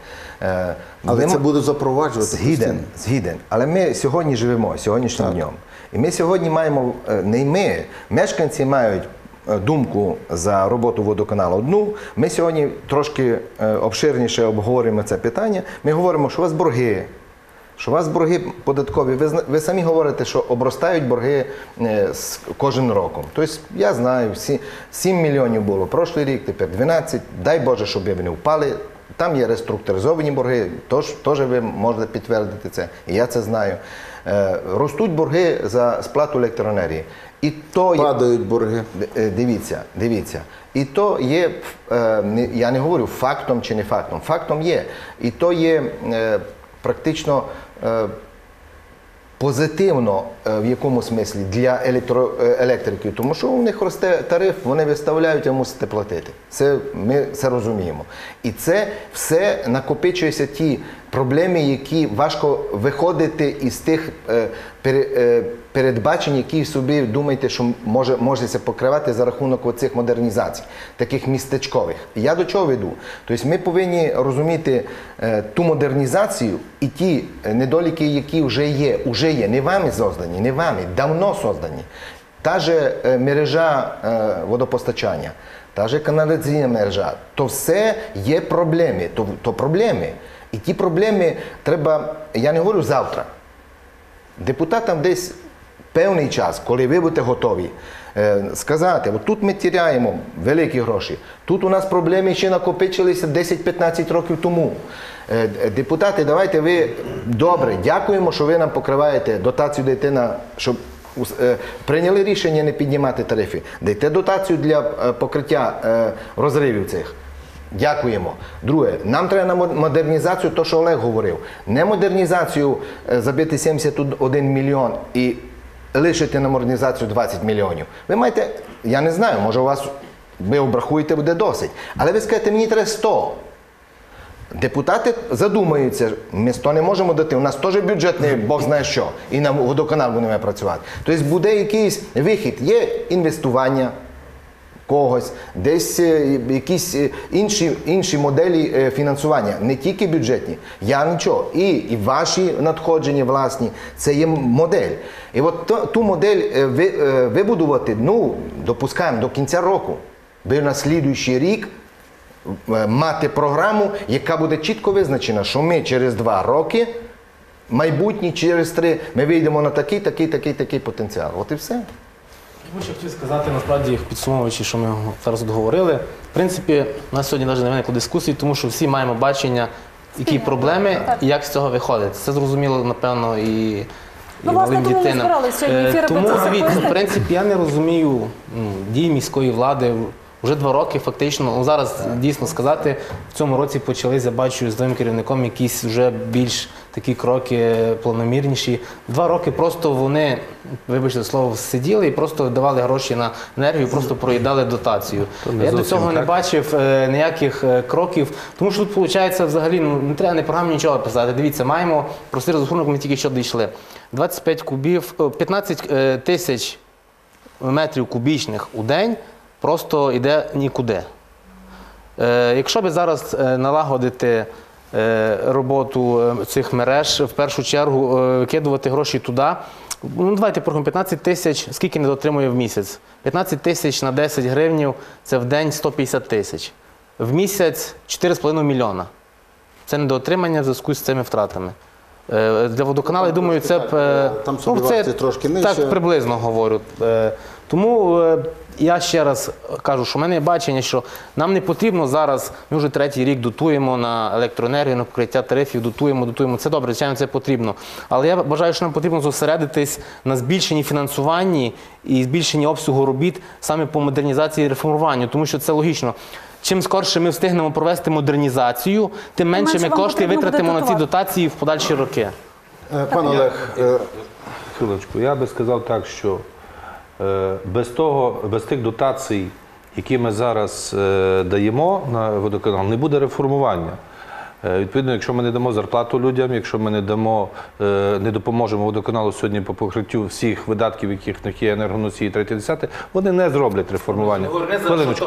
Але це буде запроваджувати. Згіден. Але ми сьогодні живемо, сьогоднішнім днем. І ми сьогодні маємо, не ми, мешканці мають думку за роботу водоканалу одну. Ми сьогодні трошки обширніше обговоримо це питання. Ми говоримо, що у вас борги. Що у вас борги податкові. Ви самі говорите, що обростають борги кожен роком. Тобто, я знаю, 7 мільйонів було прошлий рік, тепер 12. Дай Боже, щоб вони впали. Там є реструктуризовані борги, теж ви можете підтвердити це, і я це знаю. Ростуть борги за сплату електроенергії. Падають борги. Дивіться. І то є, я не говорю фактом чи не фактом, фактом є. І то є практично позитивно в якому смислі для електриків, тому що у них росте тариф, вони виставляють, а мусите платити. Ми це розуміємо. І це все накопичується ті проблеми, які важко виходити із тих передбачень, які собі думаєте, що можеться покривати за рахунок оцих модернізацій, таких містечкових. Я до чого веду? Тобто ми повинні розуміти ту модернізацію і ті недоліки, які вже є, не вами создані, не вами, давно создані. Та же мережа водопостачання, та же каналізаційна мережа, то все є проблеми, то проблеми. І ті проблеми треба, я не говорю завтра, депутатам десь певний час, коли ви будете готові, сказати, тут ми втрачаємо великі гроші, тут у нас проблеми ще накопичилися 10-15 років тому. Депутати, давайте ви, добре, дякуємо, що ви нам покриваєте дотацію дитина, щоб прийняли рішення не піднімати тарифи. Дайте дотацію для покриття розривів цих. Дякуємо. Друге, нам треба на модернізацію, то, що Олег говорив. Не модернізацію забити 71 мільйон і лишити на модернізацію 20 мільйонів. Ви маєте, я не знаю, може у вас, ви обрахуєте, буде досить. Але ви скажете, мені треба 100. Депутати задумаються, ми 100 не можемо дати, у нас теж бюджетний, Бог знає що, і на водоканал будемо працювати. Тобто буде якийсь вихід, є інвестування когось, десь якісь інші моделі фінансування, не тільки бюджетні, я нічого, і ваші надходження власні, це є модель. І от ту модель вибудувати, ну, допускаємо до кінця року, бо на слідуючий рік мати програму, яка буде чітко визначена, що ми через 2 роки майбутні через 3, ми вийдемо на такий потенціал. От і все. Я хотів сказати, насправді, підсумовуючи, що ми зараз говорили. В принципі, у нас сьогодні навіть не виникло дискусій, тому що всі маємо бачення, які проблеми і як з цього виходить. Це зрозуміло, напевно, і малим дітинам. Тому, в принципі, я не розумію дій міської влади. Вже 2 роки фактично, зараз дійсно сказати, в цьому році почалися, бачу, з новим керівником якісь вже більш такі кроки планомірніші. 2 роки просто вони, вибачте слово, сиділи і просто давали гроші на енергію, просто проїдали дотацію. Я до цього не бачив ніяких кроків, тому що тут виходить взагалі, не треба не програмі нічого писати. Дивіться, маємо, простий розрахунок, ми тільки що дійшли. 15 тисяч метрів кубічних у день просто йде нікуди. Якщо б зараз налагодити роботу цих мереж, в першу чергу кидувати гроші туди, ну давайте порахуємо, 15 тисяч, скільки не дотримує в місяць? 15 тисяч на 10 гривнів – це в день 150 тисяч. В місяць 4,5 мільйона. Це недоотримання в зв'язку з цими втратами. Для водоканалу, я думаю, це… Там собівартість трошки нижче. Так, приблизно говорю. Тому я ще раз кажу, що в мене є бачення, що нам не потрібно зараз, ми вже 3-й рік дотуємо на електроенергію, на покриття тарифів, дотуємо. Це добре, звичайно, це потрібно. Але я вважаю, що нам потрібно зосередитись на збільшенні фінансування і збільшенні обсягу робіт саме по модернізації і реформуванню, тому що це логічно. Чим скорше ми встигнемо провести модернізацію, тим менше ми кошти витратимо на ці дотації в подальші роки. Пане Олег, хвилиночку, я би сказав так, що без тих дотацій, які ми зараз даємо на водоканал, не буде реформування. Відповідно, якщо ми не дамо зарплату людям, якщо ми не допоможемо водоканалу сьогодні по покриттю всіх видатків, яких в них є енергоносії 3-10, вони не зроблять реформування. Хвилиночку.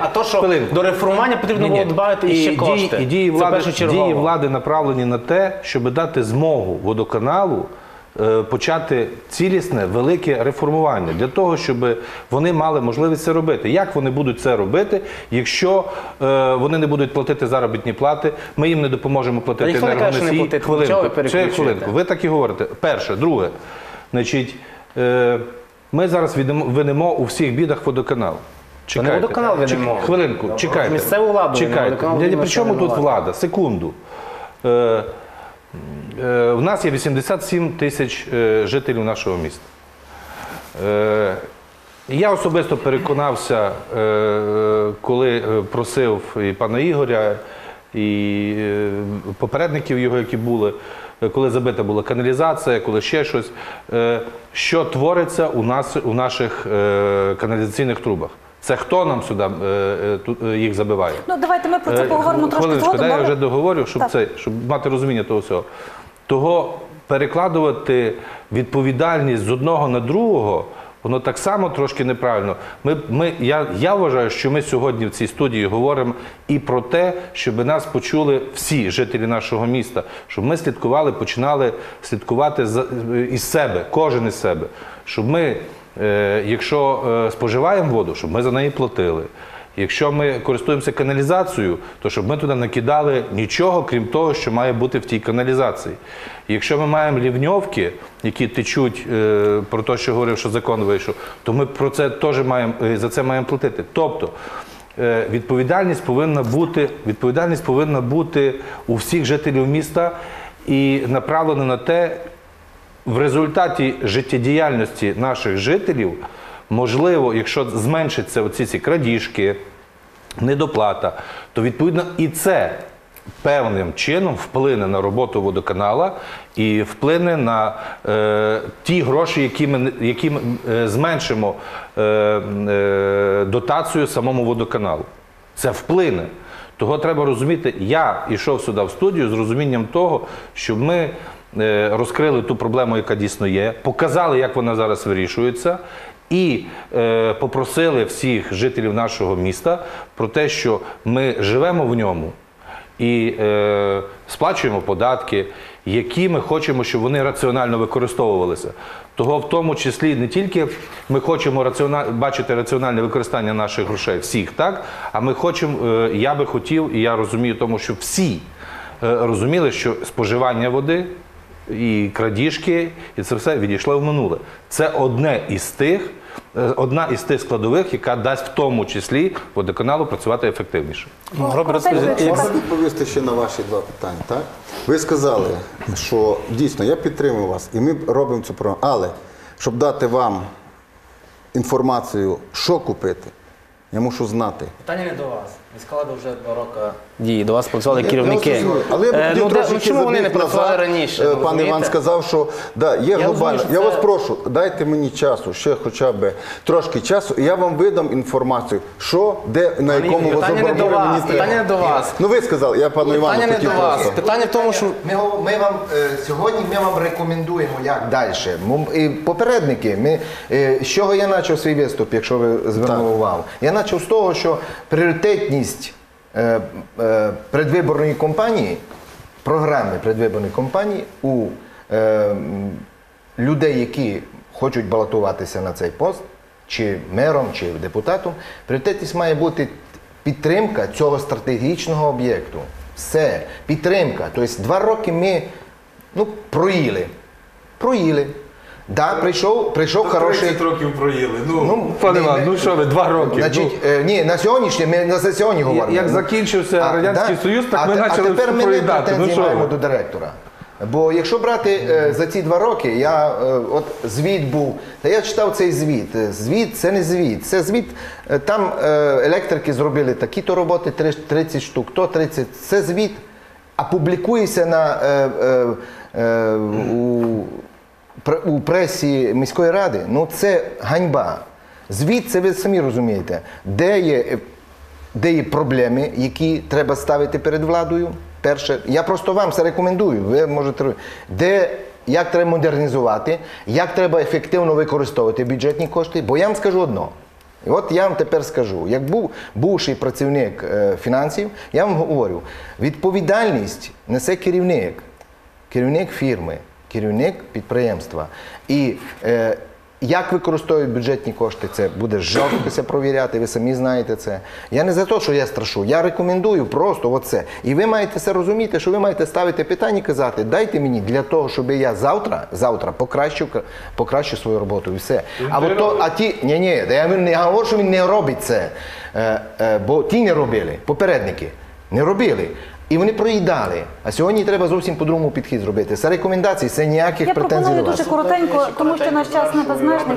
А то, що до реформування потрібно було додати ще кошти. І дії влади направлені на те, щоб дати змогу водоканалу почати цілісне, велике реформування, для того, щоб вони мали можливість це робити. Як вони будуть це робити, якщо вони не будуть платити заробітні плати, ми їм не допоможемо платити енергоносії? Хвилинку, ви так і говорите. Перше. Друге. Ми зараз винимо у всіх бідах водоканал. Та не водоканал винимо. Хвилинку, чекайте. Місцеву владу винимо. Причому тут влада? Секунду. У нас є 87 тисяч жителів нашого міста. Я особисто переконався, коли просив і пана Ігоря, і попередників його, які були, коли забита була каналізація, коли ще щось, що твориться у наших каналізаційних трубах. Це хто нам сюди їх забиває? Ну, давайте ми про це поговоримо трошки згодом. Хвилиночку, я вже договорю, щоб мати розуміння того всього. Того перекладувати відповідальність з одного на другого, воно так само трошки неправильно. Я вважаю, що ми сьогодні в цій студії говоримо і про те, щоб нас почули всі жителі нашого міста, щоб ми слідкували, починали слідкувати із себе, кожен із себе, щоб ми… Якщо споживаємо воду, щоб ми за неї платили. Якщо ми користуємося каналізацією, то щоб ми туди не кидали нічого, крім того, що має бути в тій каналізації. Якщо ми маємо лівньовки, які течуть, про те, що говорив, що закон вийшов, то ми за це маємо платити. Тобто відповідальність повинна бути у всіх жителів міста і направлена на те, в результаті життєдіяльності наших жителів, можливо, якщо зменшаться оці крадіжки, недоплата, то, відповідно, і це певним чином вплине на роботу водоканала і вплине на ті гроші, які ми зменшимо дотацію самому водоканалу. Це вплине. Того треба розуміти. Я йшов сюди в студію з розумінням того, щоб ми розкрили ту проблему, яка дійсно є, показали, як вона зараз вирішується, і попросили всіх жителів нашого міста про те, що ми живемо в ньому і сплачуємо податки, які ми хочемо, щоб вони раціонально використовувалися. Того в тому числі не тільки ми хочемо бачити раціональне використання наших грошей, всіх, так? А ми хочемо, я би хотів, і я розумію тому, що всі розуміли, що споживання води – і крадіжки, і це все відійшло в минуле. Це одна із тих складових, яка дасть в тому числі водоканалу працювати ефективніше. Можна відповісти ще на ваші два питання, так? Ви сказали, що дійсно, я підтримую вас, і ми робимо цю програму, але щоб дати вам інформацію, що купити, я мушу знати. Питання не до вас. Міська вже 2 роки дії. До вас працювали керівники. Але я б хотів трошечки забіг назад. Пан Іван сказав, що є глобально. Я вас прошу, дайте мені часу, ще хоча б трошки часу, і я вам видам інформацію, що, де, на якому водоканалі мені треба. Питання не до вас. Ну ви сказали, я пану Івану хотів просто. Питання в тому, що... Сьогодні ми вам рекомендуємо, як далі. Попередники, з чого я почав свій виступ, якщо ви звернули увагу? Я почав з того, що пріоритетні предвиборної кампанії, програми предвиборної кампанії у людей, які хочуть балотуватися на цей пост, чи мером, чи депутатом, пріоритетність має бути підтримка цього стратегічного об'єкту. Все, підтримка. Тобто 2 роки ми проїли. Проїли. Так, прийшов хороший... 30 років проїли, пане Іван, що ви, 2 роки. Ні, на сьогоднішній, ми на сесіоні говоримо. Як закінчився Радянський Союз, так ми почали все проїдати. А тепер ми претензії маємо до директора. Бо якщо брати за ці 2 роки, я, от звіт був, та я читав цей звіт, це не звіт, це звіт, там електрики зробили такі-то роботи, 30 штук, то 30, це звіт, а публікується на... у пресі міської ради, це ганьба. Звідси ви самі розумієте, де є проблеми, які треба ставити перед владою. Перше, я просто вам це рекомендую, ви можете, як треба модернізувати, як треба ефективно використовувати бюджетні кошти, бо я вам скажу одно. І от я вам тепер скажу, як бувший працівник фінансів, я вам говорю, відповідальність несе керівник фірми, керівник підприємства. І як використовують бюджетні кошти, це буде жорстко провіряти, ви самі знаєте це. Я не за те, що я страшу, я рекомендую просто оце. І ви маєте це розуміти, що ви маєте ставити питання і казати, дайте мені для того, щоб я завтра покращу свою роботу і все. А ті, ні, я говорю, що він не робить це, бо ті не робили, попередники не робили. І вони проїдали. А сьогодні треба зовсім по-другому підхід зробити. Це рекомендації, це ніяких претензій до вас. Я пропоную дуже коротенько, тому що наш час небезмежний.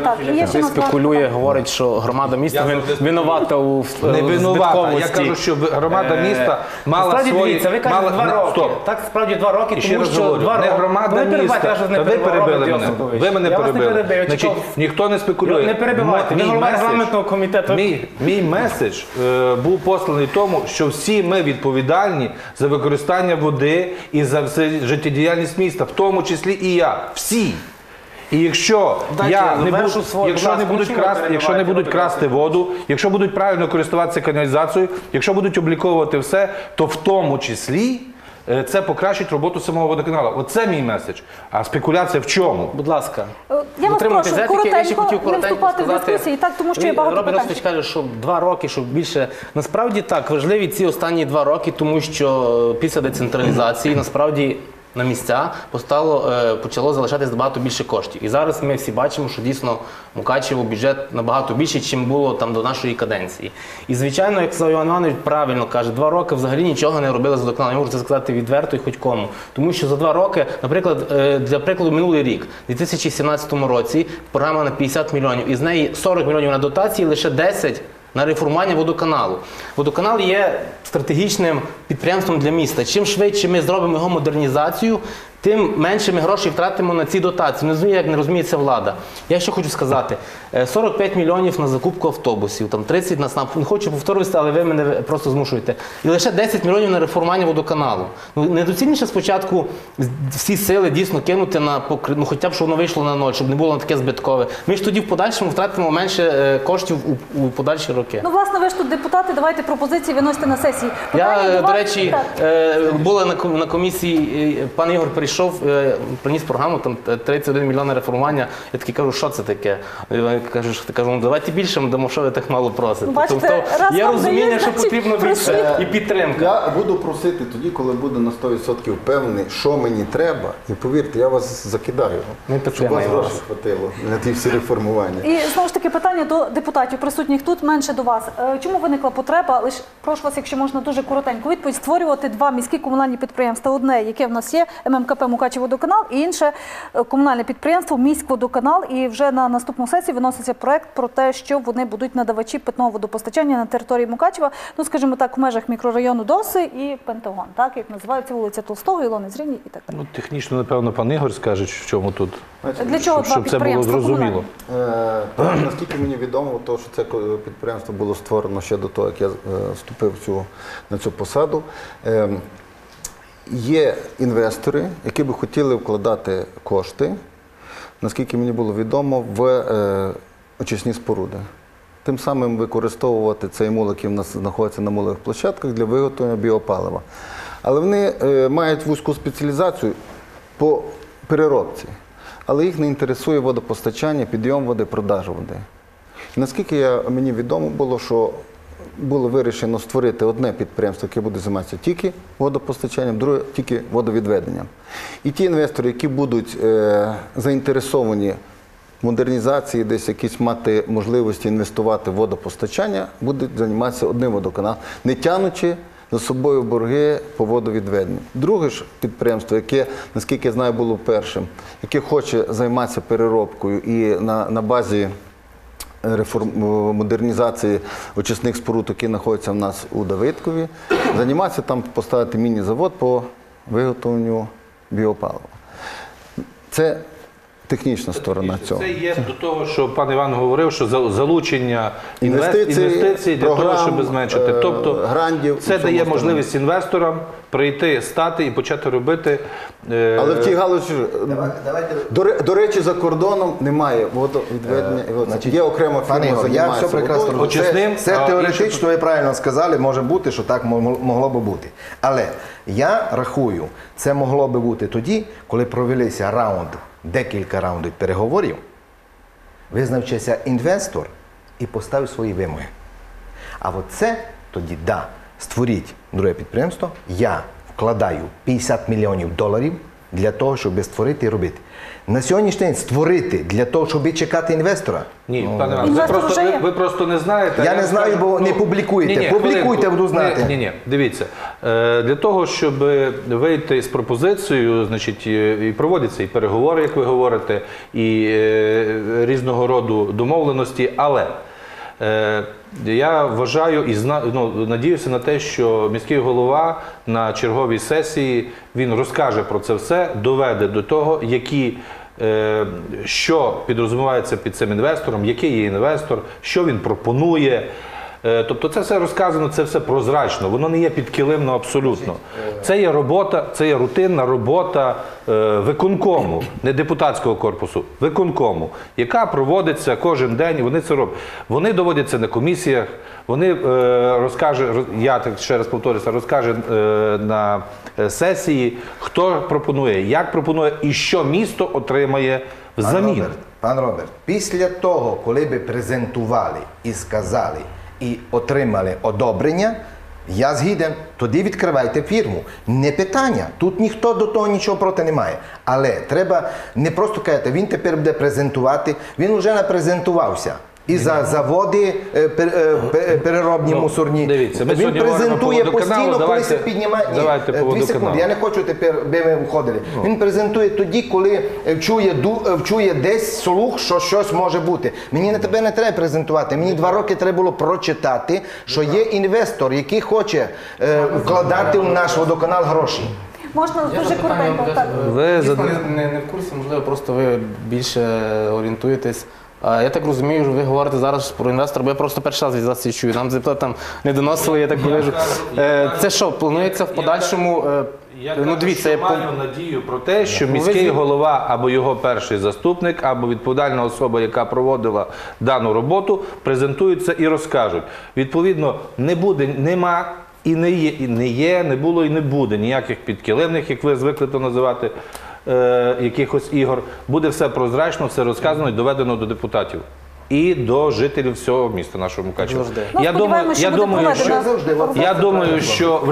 Він спекулює, говорить, що громада міста винувата у збитковості. Не винувата. Я кажу, що громада міста мала свої... Ви кажете 2 роки. Так, справді 2 роки, тому що 2 роки. Не громада міста. Ви перебили мене. Ви мене перебили. Ніхто не спекулює. Не перебивайте. Ви голова регламентного комітету. Мій меседж був посланий тому, що всі ми відповідальні за використання води і за життєдіяльність міста, в тому числі і я. Всі. І якщо не будуть красти воду, якщо будуть правильно користуватися каналізацією, якщо будуть обліковувати все, то в тому числі це покращить роботу самого водоканалу. Оце мій меседж. А спекуляція в чому? Будь ласка. Я вас прошу, коротенько, не вступати в дискусії, тому що є багато питань. Роберт каже, що 2 роки, щоб більше. Насправді так, важливі ці останні 2 роки, тому що після децентралізації, насправді, на місця почало залишатись набагато більше коштів. І зараз ми всі бачимо, що дійсно Мукачеву бюджет набагато більше, чим було до нашої каденції. І звичайно, як Іван Іванович правильно каже, 2 роки взагалі нічого не робили з водоканалом. Я можу це сказати відверто і хоч кому. Тому що за 2 роки, наприклад, для прикладу, минулий рік, у 2017 році, програма на 50 мільйонів, із неї 40 мільйонів на дотації, лише 10 – на реформування водоканалу. Водоканал є стратегічним підприємством для міста. Чим швидше ми зробимо його модернізацію, тим менше ми грошей втратимо на ці дотації. Не розуміє це влада. Я ще хочу сказати, 45 мільйонів на закупку автобусів, 30 на СНАП, не хочу повторюватися, але ви мене просто змушуєте. І лише 10 мільйонів на реформування водоканалу. Недоцільніше спочатку всі сили дійсно кинути на покриття, хоча б, щоб воно вийшло на ноль, щоб не було таке збиткове. Ми ж тоді в подальшому втратимо менше коштів у подальші роки. Ну, власне, ви ж тут депутати, давайте пропозиції виносите на сесії. Я, до речі, була на комісії, пан Ігор прийшов. прийшов, приніс програму, там 31 мільйон реформування. Я такий кажу, що це таке? Я кажу, ну давайте більше, ми дамо, що ви так мало просите. Тобто є розуміння, що потрібно більше і підтримка. Я буду просити тоді, коли буду на 100% впевнений, що мені треба. І повірте, я вас закидаю, щоб вас грошей хватило на ті всі реформування. І знову ж таки питання до депутатів, присутніх тут, менше до вас. Чому виникла потреба, лише прошу вас, якщо можна, дуже коротеньку відповідь, створювати два міські комунальні підприємства. Одне, яке в нас є, ММКП «Мукачівський водоканал», і інше комунальне підприємство «Міськводоканал». І вже на наступну сесію виноситься проект про те, що вони будуть надавачі питного водопостачання на території Мукачева, ну, скажімо так, в межах мікрорайону Доси і Пентагон, так, як називається вулиця Толстого, Ілони Зрині і так далі. Ну, технічно, напевно, пан Ігор скаже, в чому тут, для чого два підприємства комунальні? Наскільки мені відомо, то, що це підприємство було створено ще до того, як я вступив на цю посаду. Є інвестори, які би хотіли вкладати кошти, наскільки мені було відомо, в очисні споруди. Тим самим використовувати цей мул, який в нас знаходиться на мулових площадках, для виготовлення біопалива. Але вони мають вузьку спеціалізацію по переробці, але їх не інтересує водопостачання, підйом води, продаж води. Наскільки мені відомо було, що було вирішено створити одне підприємство, яке буде займатися тільки водопостачанням, друге – тільки водовідведенням. І ті інвестори, які будуть заінтересовані в модернізації, десь якісь мати можливості інвестувати в водопостачання, будуть займатися одним водоканалом, не тягнучи за собою борги по водовідведенню. Друге ж підприємство, яке, наскільки я знаю, було першим, яке хоче займатися переробкою і на базі модернізації очисних споруд, які знаходяться в нас у Давидкові, займатися там, поставити міні-завод по виготовленню біопалива. Це технічна сторона цього. Це є до того, що пан Іван говорив, що залучення інвестицій для того, щоб зменшити. Тобто це дає можливість інвесторам прийти, стати і почати робити. Але в тій галузі, до речі, за кордоном немає водовідведення. Є окрема фірма, займається водою. Це теоретично, ви правильно сказали, може бути, що так могло би бути. Але я рахую, це могло би бути тоді, коли провелися раунди, декілька раундів переговорів, визначився інвестор і поставив свої вимоги. А от це тоді, да, створіть друге підприємство, я вкладаю 50 мільйонів доларів для того, щоб створити і робити. На сьогоднішній день створити для того, щоб чекати інвестора? Ні, пане Іван, ви просто не знаєте. Я не знаю, бо не публікуєте. Публікуйте, буду знати. Ні-ні, дивіться. Для того, щоб вийти з пропозицією, значить, і проводяться і переговори, як ви говорите, і різного роду домовленості, але я вважаю і надіюся на те, що міський голова на черговій сесії, він розкаже про це все, доведе до того, що підрозумівається під цим інвестором, який є інвестор, що він пропонує. Тобто це все розказано, це все прозрачно, воно не є підкилимно абсолютно. Це є робота, це є рутинна робота виконкому, не депутатського корпусу, виконкому, яка проводиться кожен день, вони це роблять. Вони доводяться на комісіях, вони розкаже, я так ще раз повторюся, розкаже на сесії, хто пропонує, як пропонує і що місто отримає взамін. Пан Роберт, після того, коли би презентували і сказали, і отримали одобрення, я згіден, тоді відкривайте фірму. Не питання, тут ніхто до того нічого проти не має. Але треба не просто казати, він тепер буде презентувати, він вже напрезентувався. І за заводи переробні мусорні. Він презентує постійно, коли це піднімає. Дві секунди, я не хочу тепер, би ми входили. Він презентує тоді, коли чує десь слух, що щось може бути. Мені на тебе не треба презентувати. Мені 2 роки треба було прочитати, що є інвестор, який хоче вкладати в наш водоканал гроші. Можна дуже коротенько. Дійсно, не в курсі, можливо, просто ви більше орієнтуєтесь. Я так розумію, ви говорите зараз про інвестора, бо я просто перший раз від вас це чую. Нам депутати там не доносили, я так поважу. Це що, планується в подальшому? Я маю надію про те, що міський голова або його перший заступник, або відповідальна особа, яка проводила дану роботу, презентуються і розкажуть. Відповідно, нема І не є, не було і не буде ніяких підкилимних, як ви звикли то називати, якихось ігор. Буде все прозрачно, все розказано і доведено до депутатів. І до жителів всього міста нашого Мукачева. Я думаю, що в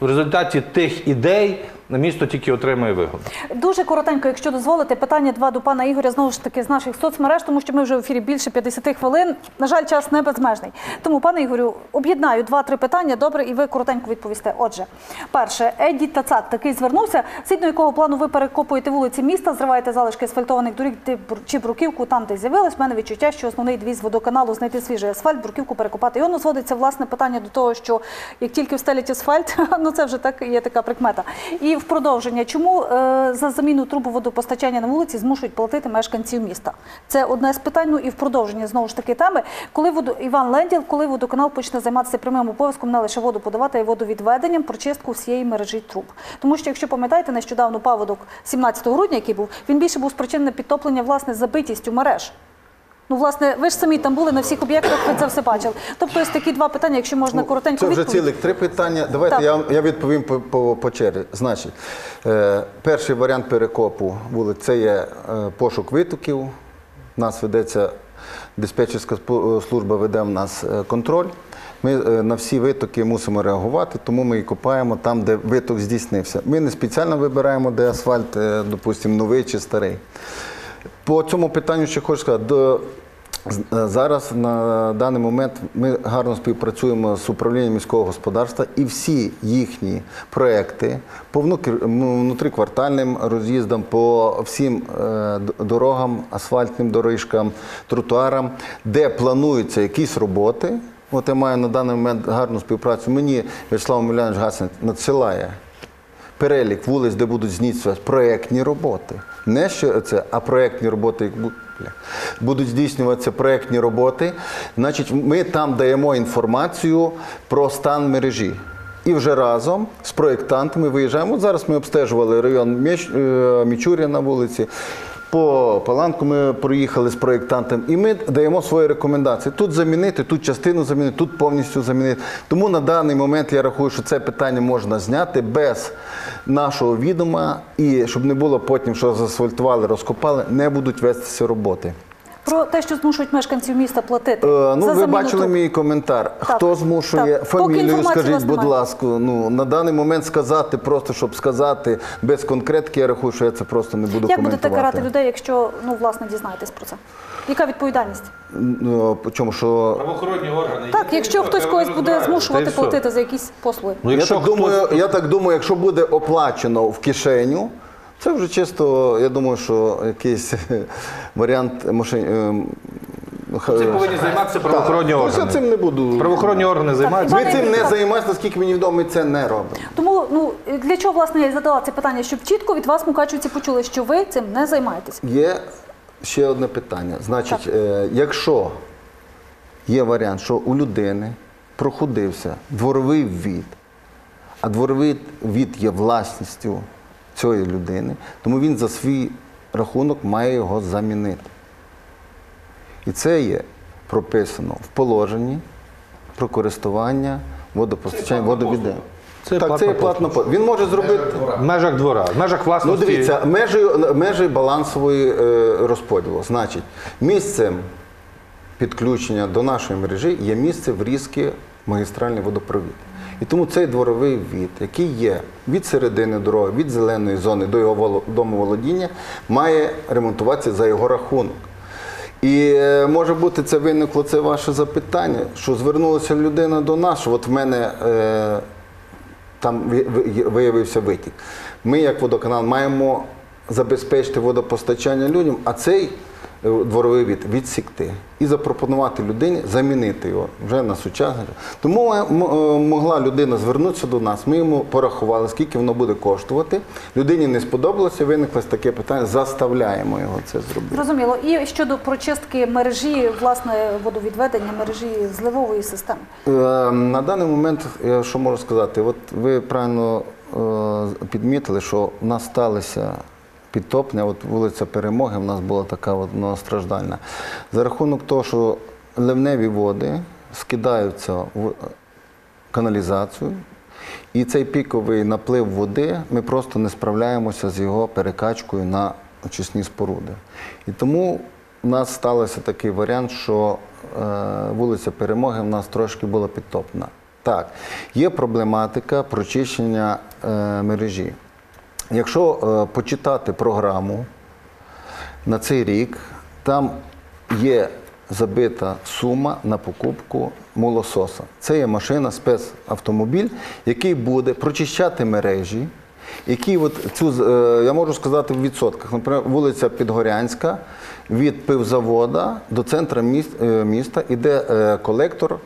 результаті тих ідей місто тільки отримає вигоду. Дуже коротенько, якщо дозволите, питання два до пана Ігоря, знову ж таки, з наших соцмереж, тому що ми вже в ефірі більше 50 хвилин. На жаль, час не безмежний. Тому, пане Ігорю, об'єднаю два-три питання, добре, і ви коротенько відповісте. Отже, перше, Едді Тацак такий звернувся, згідно якого плану ви перекопуєте вулиці міста, зриваєте залишки асфальтованих доріг чи бруківку там, де з'явилось. В мене відчуття, що основний девіз водоканалу – знайти свіжий асфальт, бруківку перекопати. І воно зводиться, власне, питання до того, що як тільки встелять асфальт, ну це вже так, є така прикмета. І в продовження, чому за заміну труби водопостачання на вулиці змушують платити мешканців міста? Це одне з питань, ну і в продовження, знову ж таки, теми. Іван Ленділ, коли водоканал почне займатися прямим обов'язком не лише воду подавати, а й водовідведенням, прочистку всієї мережі труб. Тому що, якщо пам'ятаєте, нещодавно паводок 17 грудня, який був, він більше був спричинений підтоплення, власне, забитістю мереж. Ну, власне, ви ж самі там були на всіх об'єктах, ви це все бачили. Тобто, ось такі два питання, якщо можна коротенько відповідь. Це вже цілих три питання. Давайте я відповім по черзі. Значить, перший варіант перекопу вулиць – це є пошук витоків. У нас ведеться, диспетчерська служба веде в нас контроль. Ми на всі витоки мусимо реагувати, тому ми і копаємо там, де виток здійснився. Ми не спеціально вибираємо, де асфальт, допустимо, новий чи старий. По цьому питанню ще хочу сказати, зараз на даний момент ми гарно співпрацюємо з управлінням міського господарства і всі їхні проекти по внутріквартальним роз'їздам, по всім дорогам, асфальтним доріжкам, тротуарам, де плануються якісь роботи. От я маю на даний момент гарну співпрацю. Мені В'ячеслав Мавлянович Гасен надсилає перелік вулиць, де будуть здійснюватися проєктні роботи. Не що це, а проєктні роботи. Будуть здійснюватися проєктні роботи. Значить, ми там даємо інформацію про стан мережі. І вже разом з проєктантами виїжджаємо. От зараз ми обстежували район Мічуріна на вулиці. По Паланку ми проїхали з проєктантом, і ми даємо свої рекомендації. Тут замінити, тут частину замінити, тут повністю замінити. Тому на даний момент я рахую, що це питання можна зняти без нашого відома, і щоб не було потім, що заасфальтували, розкопали, не будуть вестися роботи. Про те, що змушують мешканців міста платити за заміну труб. Ви бачили мій коментар. Хто змушує? Фамілію скажіть, будь ласка. На даний момент сказати, просто щоб сказати, без конкретки, я рахую, що я це просто не буду коментувати. Як будете карати людей, якщо, власне, дізнаєтесь про це? Яка відповідальність? Чому, що... Правоохоронні органи. Так, якщо хтось когось буде змушувати платити за якісь послуги. Я так думаю, якщо буде оплачено в кишеню, це вже чисто, я думаю, що якийсь варіант машин... Цим повинні займатися правоохоронні органи. Я цим не буду. Правоохоронні органи займаються. Ми цим не займаємося, наскільки мені відомо, ми це не робимо. Тому, для чого, власне, я задала це питання, щоб чітко від вас мукачівці почули, що ви цим не займаєтесь? Є ще одне питання. Значить, якщо є варіант, що у людини проходився дворовий ввід, а дворовий ввід є власністю цієї людини, тому він за свій рахунок має його замінити. І це є прописано в положенні про користування водопостачання, водовідведення. Так, це є платна послуга. Він може зробити... В межах двора, в межах власності. Дивіться, межі балансової розподілу. Значить, місцем підключення до нашої мережі є місце врізки магістральний водопровід. І тому цей дворовий ввід, який є від середини дороги, від зеленої зони до його домоволодіння, має ремонтуватися за його рахунок. І може бути, це виникло, це ваше запитання, що звернулася людина до нас, що от в мене там виявився витік. Ми, як водоканал, маємо забезпечити водопостачання людям, а цей дворовий ввід відсікти і запропонувати людині замінити його вже на сучасний. Тому могла людина звернутися до нас, ми йому порахували, скільки воно буде коштувати. Людині не сподобалося, виникло таке питання, заставляємо його це зробити. Зрозуміло. І щодо прочистки мережі, власне, водовідведення мережі зливової системи? На даний момент, що можу сказати, от ви правильно підмітили, що в нас сталися підтоплення, от вулиця Перемоги в нас була така страждальна. За рахунок того, що ливневі води скидаються в каналізацію. І цей піковий наплив води, ми просто не справляємося з його перекачкою на очисні споруди. І тому у нас сталося такий варіант, що вулиця Перемоги в нас трошки була підтоплена. Так, є проблематика прочищення мережі. Якщо почитати програму на цей рік, там є забита сума на покупку молососа. Це є машина, спецавтомобіль, який буде прочищати мережі, який я можу сказати в відсотках, наприклад, вулиця Підгорянська, від пивзавода до центру міста йде колектор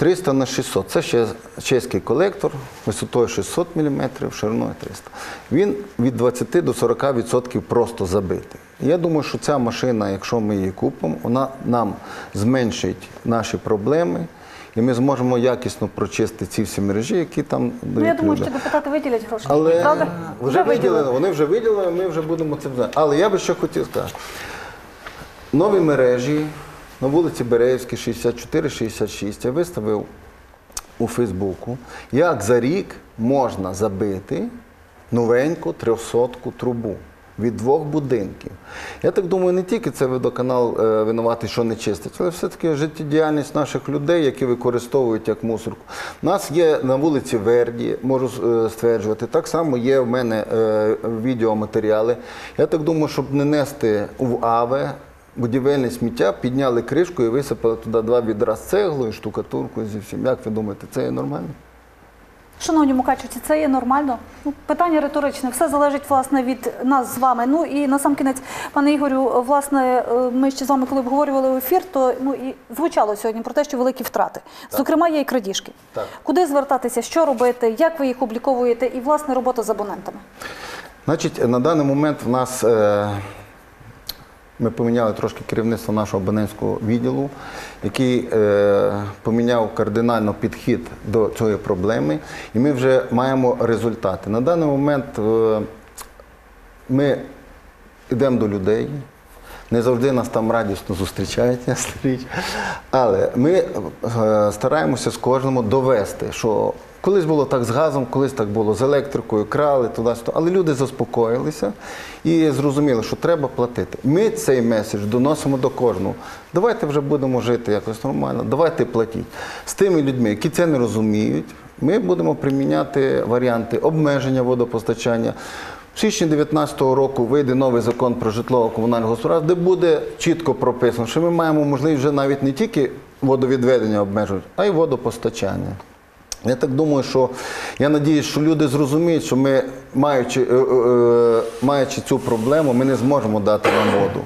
300×600. Це ще чеський колектор, висотою 600 мм, шириною 300. Він від 20% до 40% просто забитий. Я думаю, що ця машина, якщо ми її купимо, вона нам зменшить наші проблеми, і ми зможемо якісно прочистити ці всі мережі, які там дають люди. Я думаю, що депутати виділять гроші. Але вони вже виділили, ми вже будемо цим знати. Але я би ще хотів сказати. Нові мережі на вулиці Берегівській, 64-66, я виставив у Фейсбуку, як за рік можна забити новеньку 300-ку трубу від 2 будинків. Я так думаю, не тільки це водоканал винуватий, що не чистить, але все-таки життєдіяльність наших людей, які використовують як мусорку. У нас є на вулиці Верді, можу стверджувати, так само є в мене відеоматеріали. Я так думаю, щоб не нести в АВЕ будівельне сміття, підняли кришку і висипали туди 2 відра з цеглою, штукатуркою, зі всім. Як ви думаєте, це є нормально? Шановні мукачівці, це є нормально? Питання риторичне. Все залежить, власне, від нас з вами. Ну і насамкінець, пане Ігорю, власне, ми ще з вами, коли обговорювали ефір, то звучало сьогодні про те, що великі втрати. Зокрема, є і крадіжки. Куди звертатися, що робити, як ви їх обліковуєте і, власне, робота з абонентами? Значить, на даний момент в нас... Ми поміняли трошки керівництво нашого абонентського відділу, який поміняв кардинально підхід до цієї проблеми. І ми вже маємо результати. На даний момент ми йдемо до людей. Не завжди нас там радісно зустрічають, ясна річ. Але ми стараємося з кожному довести, що колись було так з газом, колись так було з електрикою, крали туди-сюди. Але люди заспокоїлися і зрозуміли, що треба платити. Ми цей меседж доносимо до кожного. Давайте вже будемо жити якось нормально, давайте платіть. З тими людьми, які це не розуміють, ми будемо приміняти варіанти обмеження водопостачання. В січні 2019 року вийде новий закон про житлово-комунальне господарство, де буде чітко прописано, що ми маємо можливість вже навіть не тільки водовідведення обмежувати, а й водопостачання. Я так думаю, що, я сподіваюся, що люди зрозуміють, що ми, маючи цю проблему, ми не зможемо дати вам воду.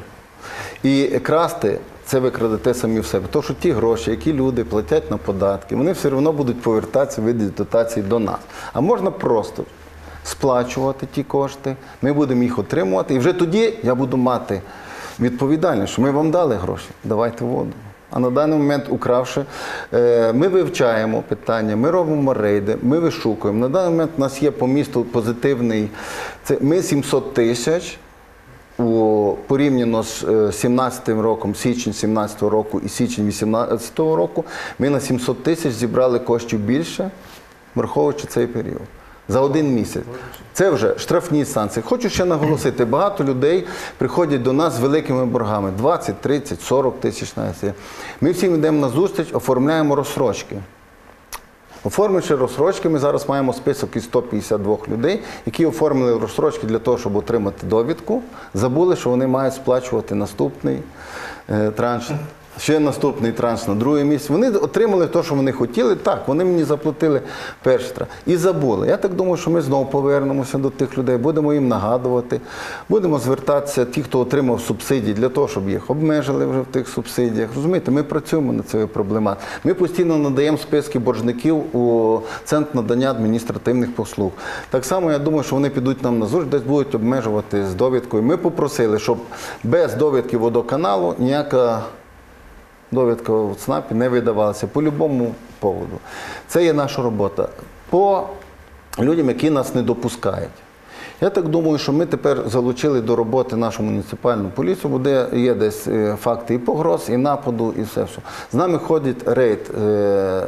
І красти – це ви крадете самі в себе. Тому що ті гроші, які люди платять на податки, вони все одно будуть повертатися в виді дотацій до нас. А можна просто сплачувати ті кошти, ми будемо їх отримувати, і вже тоді я буду мати відповідальність, що ми вам дали гроші, давайте воду. А на даний момент, укравши, ми вивчаємо питання, ми робимо рейди, ми вишукуємо. На даний момент у нас є по місту позитивний, ми 700 000, порівняно з 17-м роком, січень 17-го року і січень 18-го року, ми на 700 000 зібрали коштів більше, враховуючи цей період. За 1 місяць. Це вже штрафні санкції. Хочу ще наголосити, багато людей приходять до нас з великими боргами. 20, 30, 40 тисяч навіть. Ми всім йдемо на зустріч, оформляємо розстрочки. Оформивши розстрочки, ми зараз маємо список із 152 людей, які оформили розстрочки для того, щоб отримати довідку. Забули, що вони мають сплачувати наступний транш. Ще наступний транш на 2 місяць. Вони отримали те, що вони хотіли. Так, вони мені заплатили перший транш. І забули. Я так думаю, що ми знову повернемося до тих людей, будемо їм нагадувати, будемо звертатися ті, хто отримав субсидії, для того, щоб їх обмежили вже в тих субсидіях. Розумієте, ми працюємо над цією проблематикою. Ми постійно надаємо списки боржників у Центр надання адміністративних послуг. Так само, я думаю, що вони підуть нам на зустріч, десь будуть обмежувати з довідкою. Ми попросили, щоб без довідки водоканалу ніяка довідка в ЦНАПі не видавалася по будь-якому поводу. Це є наша робота. По людям, які нас не допускають. Я так думаю, що ми тепер залучили до роботи нашу муніципальну поліцію, де є десь факти і погроз, і нападу, і все. З нами ходить рейд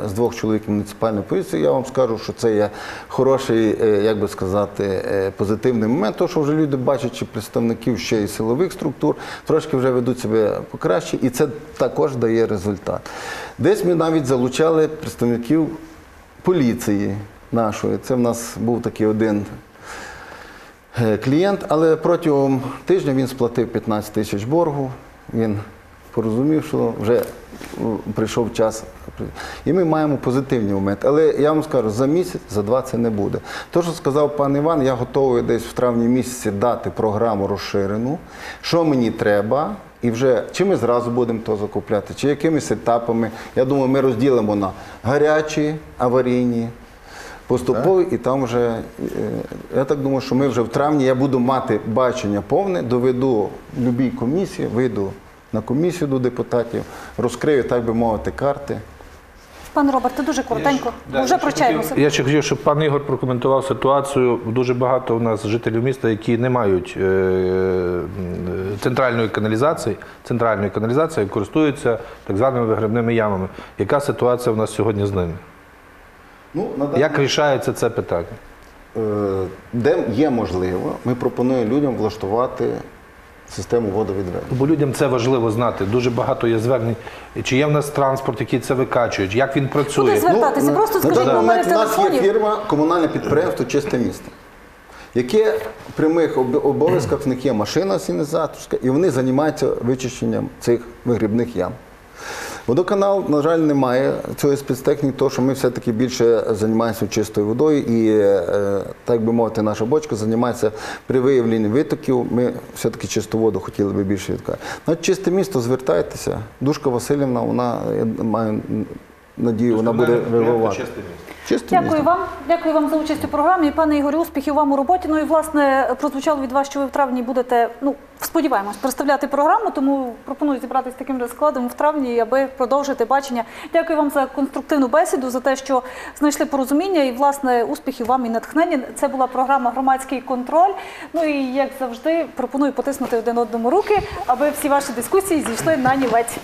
з 2 чоловік муніципальної поліції. Я вам скажу, що це є хороший, як би сказати, позитивний момент, тому що вже люди бачать, чи представників ще і силових структур, трошки вже ведуть себе покраще, і це також дає результат. Десь ми навіть залучали представників поліції нашої. Це в нас був такий один клієнт, але протягом тижня він сплатив 15 тисяч боргу, він порозумів, що вже прийшов час. І ми маємо позитивні моменти. Але я вам скажу, за місяць, за 2 це не буде. Те, що сказав пан Іван, я готовий десь в травні місяці дати програму розширену, що мені треба, і вже чи ми зразу будемо то закупляти, чи якимись етапами. Я думаю, ми розділимо на гарячі, аварійні, поступово, і там вже, я так думаю, що ми вже в травні, я буду мати бачення повне, доведу любій комісії, вийду на комісію до депутатів, розкрию, так би мовити, карти. Пане Роберте, дуже коротенько, вже прощаємося. Я ще хотів, щоб пан Ігор прокоментував ситуацію. Дуже багато у нас жителів міста, які не мають центральної каналізації, користуються так званими вигребними ямами. Яка ситуація у нас сьогодні з ними? Як вирішується це питання? Де є можливо, ми пропонуємо людям влаштувати систему водовідведення. Бо людям це важливо знати. Дуже багато є звернень. Чи є в нас транспорт, який це викачує? Як він працює? Куди звертатися? Просто скажіть номери телефонів. У нас є фірма, комунальне підприємство «Чисте місце», яке в прямих обов'язках в них є машина сінізаторська, і вони займаються вичищенням цих вигрібних ям. Водоканал, на жаль, не має цієї спецтехніки, тому що ми все-таки більше займаємося чистою водою і, так би мовити, наша бочка займається при виявленні витоків, ми все-таки чисту воду хотіли би більше відкачати. На «Чисте місто» звертайтеся, Душка Василівна, вона, я маю надію, вона буде реагувати. Дякую вам за участь у програмі. Пане Ігорю, успіхів вам у роботі. Ну і, власне, прозвучало від вас, що ви в травні будете, сподіваємось, представляти програму, тому пропоную зібратися таким же складом в травні, аби продовжити бачення. Дякую вам за конструктивну бесіду, за те, що знайшли порозуміння і, власне, успіхів вам і натхнення. Це була програма «Громадський контроль». Ну і, як завжди, пропоную потиснути один одному руки, аби всі ваші дискусії зійшли на нівець.